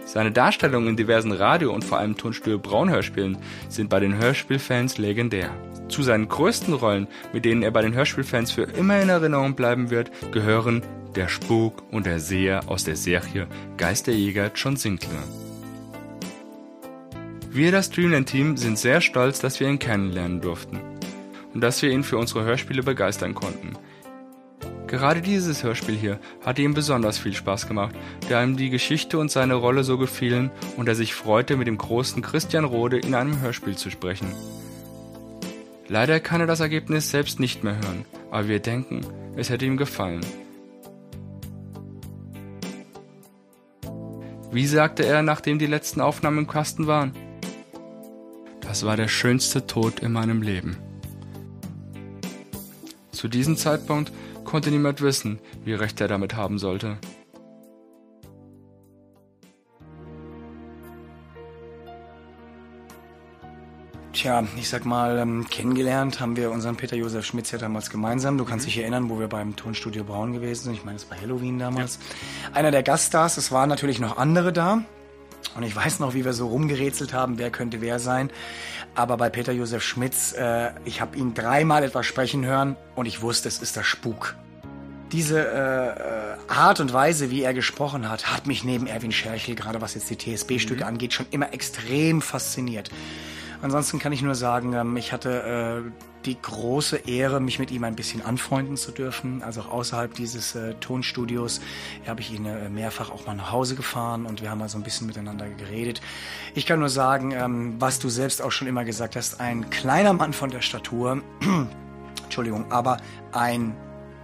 Seine Darstellungen in diversen Radio- und vor allem Tonstudio Braun Hörspielen sind bei den Hörspielfans legendär. Zu seinen größten Rollen, mit denen er bei den Hörspielfans für immer in Erinnerung bleiben wird, gehören der Spuk und der Seher aus der Serie Geisterjäger John Sinclair. Wir, das Dreamland-Team, sind sehr stolz, dass wir ihn kennenlernen durften und dass wir ihn für unsere Hörspiele begeistern konnten. Gerade dieses Hörspiel hier hatte ihm besonders viel Spaß gemacht, da ihm die Geschichte und seine Rolle so gefielen und er sich freute, mit dem großen Christian Rode in einem Hörspiel zu sprechen. Leider kann er das Ergebnis selbst nicht mehr hören, aber wir denken, es hätte ihm gefallen. Wie sagte er, nachdem die letzten Aufnahmen im Kasten waren? Das war der schönste Tod in meinem Leben. Zu diesem Zeitpunkt konnte niemand wissen, wie recht er damit haben sollte. Tja, ich sag mal, ähm, kennengelernt haben wir unseren Peter Josef Schmitz ja damals gemeinsam. Du kannst dich erinnern, wo wir beim Tonstudio Braun gewesen sind. Ich meine, es war Halloween damals. Ja. Einer der Gaststars, es waren natürlich noch andere da. Und ich weiß noch, wie wir so rumgerätselt haben, wer könnte wer sein. Aber bei Peter Josef Schmitz, äh, ich habe ihn dreimal etwas sprechen hören und ich wusste, es ist der Spuk. Diese äh, Art und Weise, wie er gesprochen hat, hat mich neben Erwin Scherchel, gerade was jetzt die T S B-Stücke mhm. angeht, schon immer extrem fasziniert. Ansonsten kann ich nur sagen, ähm, ich hatte äh, die große Ehre, mich mit ihm ein bisschen anfreunden zu dürfen. Also auch außerhalb dieses äh, Tonstudios habe ich ihn äh, mehrfach auch mal nach Hause gefahren und wir haben mal so ein bisschen miteinander geredet. Ich kann nur sagen, ähm, was du selbst auch schon immer gesagt hast, ein kleiner Mann von der Statur, Entschuldigung, aber ein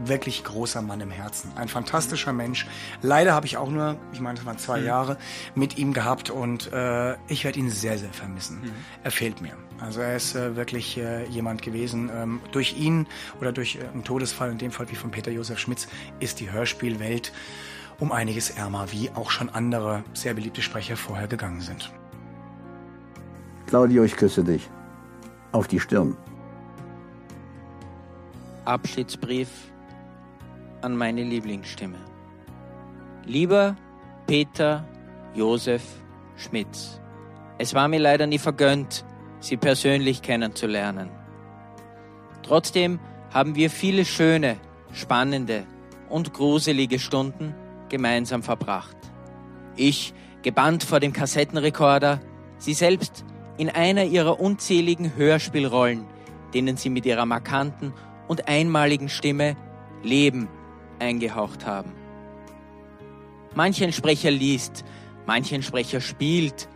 wirklich großer Mann im Herzen. Ein fantastischer Mensch. Leider habe ich auch nur, ich meine, das waren zwei mhm. Jahre, mit ihm gehabt und äh, ich werde ihn sehr, sehr vermissen. Mhm. Er fehlt mir. Also er ist äh, wirklich äh, jemand gewesen. Ähm, durch ihn oder durch äh, einen Todesfall, in dem Fall wie von Peter Josef Schmitz, ist die Hörspielwelt um einiges ärmer, wie auch schon andere sehr beliebte Sprecher vorher gegangen sind. Claudio, ich küsse dich. Auf die Stirn. Abschiedsbrief an meine Lieblingsstimme. Lieber Peter Josef Schmitz. Es war mir leider nie vergönnt, Sie persönlich kennenzulernen. Trotzdem haben wir viele schöne, spannende und gruselige Stunden gemeinsam verbracht. Ich, gebannt vor dem Kassettenrekorder, sie selbst in einer ihrer unzähligen Hörspielrollen, denen sie mit ihrer markanten und einmaligen Stimme Leben eingehaucht haben. Manchen Sprecher liest, manchen Sprecher spielt,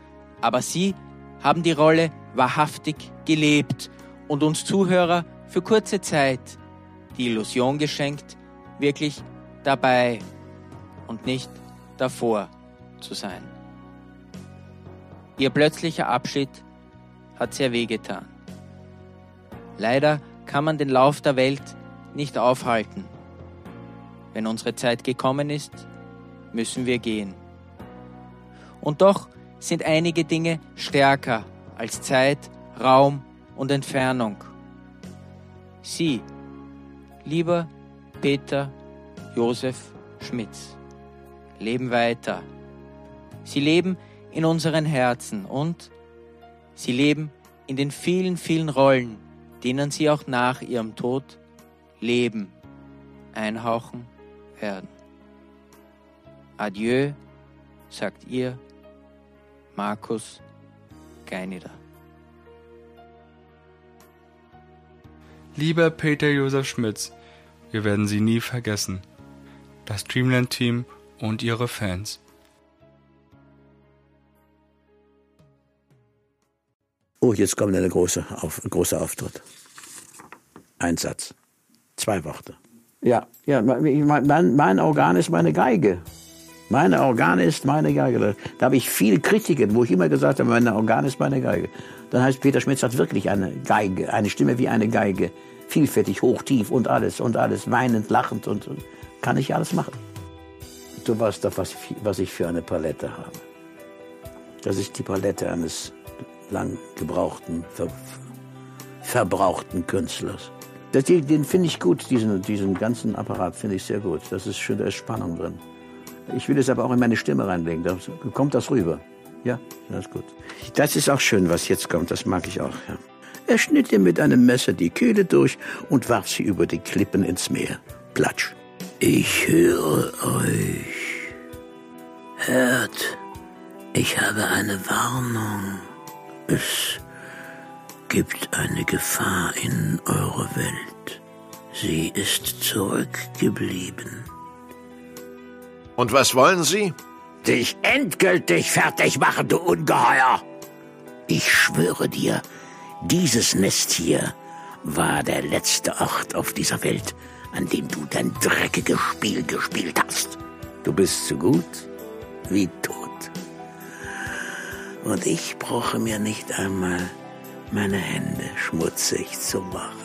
aber sie haben die Rolle wahrhaftig gelebt und uns Zuhörer für kurze Zeit die Illusion geschenkt, wirklich dabei und nicht davor zu sein. Ihr plötzlicher Abschied hat sehr wehgetan. Leider kann man den Lauf der Welt nicht aufhalten. Wenn unsere Zeit gekommen ist, müssen wir gehen. Und doch sind einige Dinge stärker als Zeit, Raum und Entfernung. Sie, lieber Peter Josef Schmitz, leben weiter. Sie leben in unseren Herzen und sie leben in den vielen, vielen Rollen, denen sie auch nach ihrem Tod Leben einhauchen werden. Adieu, sagt ihr, Markus Geineder. Lieber Peter Josef Schmitz, wir werden Sie nie vergessen. Das Dreamland-Team und Ihre Fans. Oh, jetzt kommt eine große Auf, ein großer Auftritt. Ein Satz. Zwei Worte. Ja, ja, mein, mein Organ ist meine Geige. Mein Organ ist meine Geige. Da habe ich viel Kritiken, wo ich immer gesagt habe, mein Organ ist meine Geige. Dann heißt Peter Schmitz hat wirklich eine Geige, eine Stimme wie eine Geige. Vielfältig, hoch, tief und alles und alles, weinend, lachend und, und kann ich alles machen. Du weißt doch, was, was ich für eine Palette habe. Das ist die Palette eines lang gebrauchten, ver, verbrauchten Künstlers. Das, den finde ich gut, diesen, diesen ganzen Apparat finde ich sehr gut. Das ist schön, da ist Spannung drin. Ich will es aber auch in meine Stimme reinlegen, da kommt das rüber. Ja, das ist gut. Das ist auch schön, was jetzt kommt, das mag ich auch. Ja. Er schnitt ihm mit einem Messer die Kehle durch und warf sie über die Klippen ins Meer. Platsch. Ich höre euch. Hört, ich habe eine Warnung. Es gibt eine Gefahr in eurer Welt. Sie ist zurückgeblieben. Und was wollen Sie? Dich endgültig fertig machen, du Ungeheuer! Ich schwöre dir, dieses Nest hier war der letzte Ort auf dieser Welt, an dem du dein dreckiges Spiel gespielt hast. Du bist so gut wie tot. Und ich brauche mir nicht einmal meine Hände schmutzig zu machen.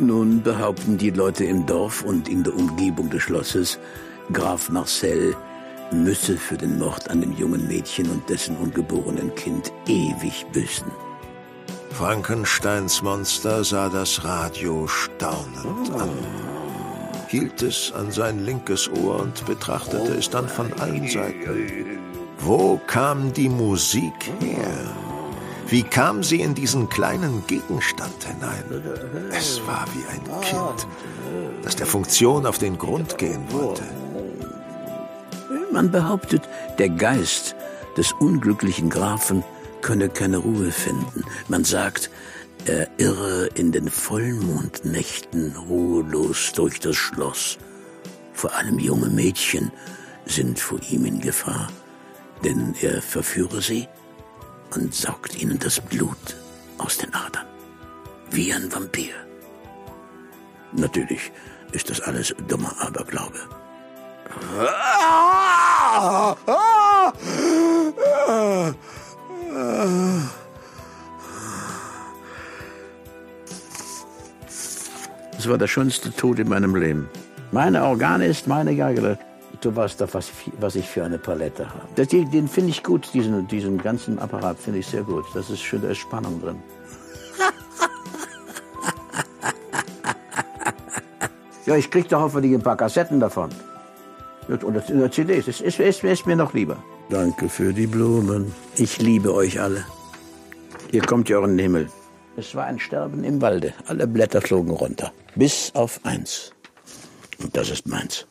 Nun behaupten die Leute im Dorf und in der Umgebung des Schlosses, Graf Marcel müsse für den Mord an dem jungen Mädchen und dessen ungeborenen Kind ewig büßen. Frankensteins Monster sah das Radio staunend an. Hielt es an sein linkes Ohr und betrachtete es dann von allen Seiten. Wo kam die Musik her? Wie kam sie in diesen kleinen Gegenstand hinein? Es war wie ein Kind, das der Funktion auf den Grund gehen wollte. Man behauptet, der Geist des unglücklichen Grafen könne keine Ruhe finden. Man sagt, er irre in den Vollmondnächten ruhelos durch das Schloss. Vor allem junge Mädchen sind vor ihm in Gefahr, denn er verführe sie und saugt ihnen das Blut aus den Adern. Wie ein Vampir. Natürlich ist das alles dummer Aberglaube. Das war der schönste Tod in meinem Leben. Meine Organe ist meine Geige. Du weißt doch, was, was ich für eine Palette habe. Das, den finde ich gut, diesen, diesen ganzen Apparat finde ich sehr gut. Das ist schön, da ist Spannung drin. Ja, ich krieg doch hoffentlich ein paar Kassetten davon. Oder C Ds. Das ist, ist, ist mir noch lieber. Danke für die Blumen. Ich liebe euch alle. Ihr kommt ja auch in den Himmel. Es war ein Sterben im Walde. Alle Blätter flogen runter. Bis auf eins. Und das ist meins.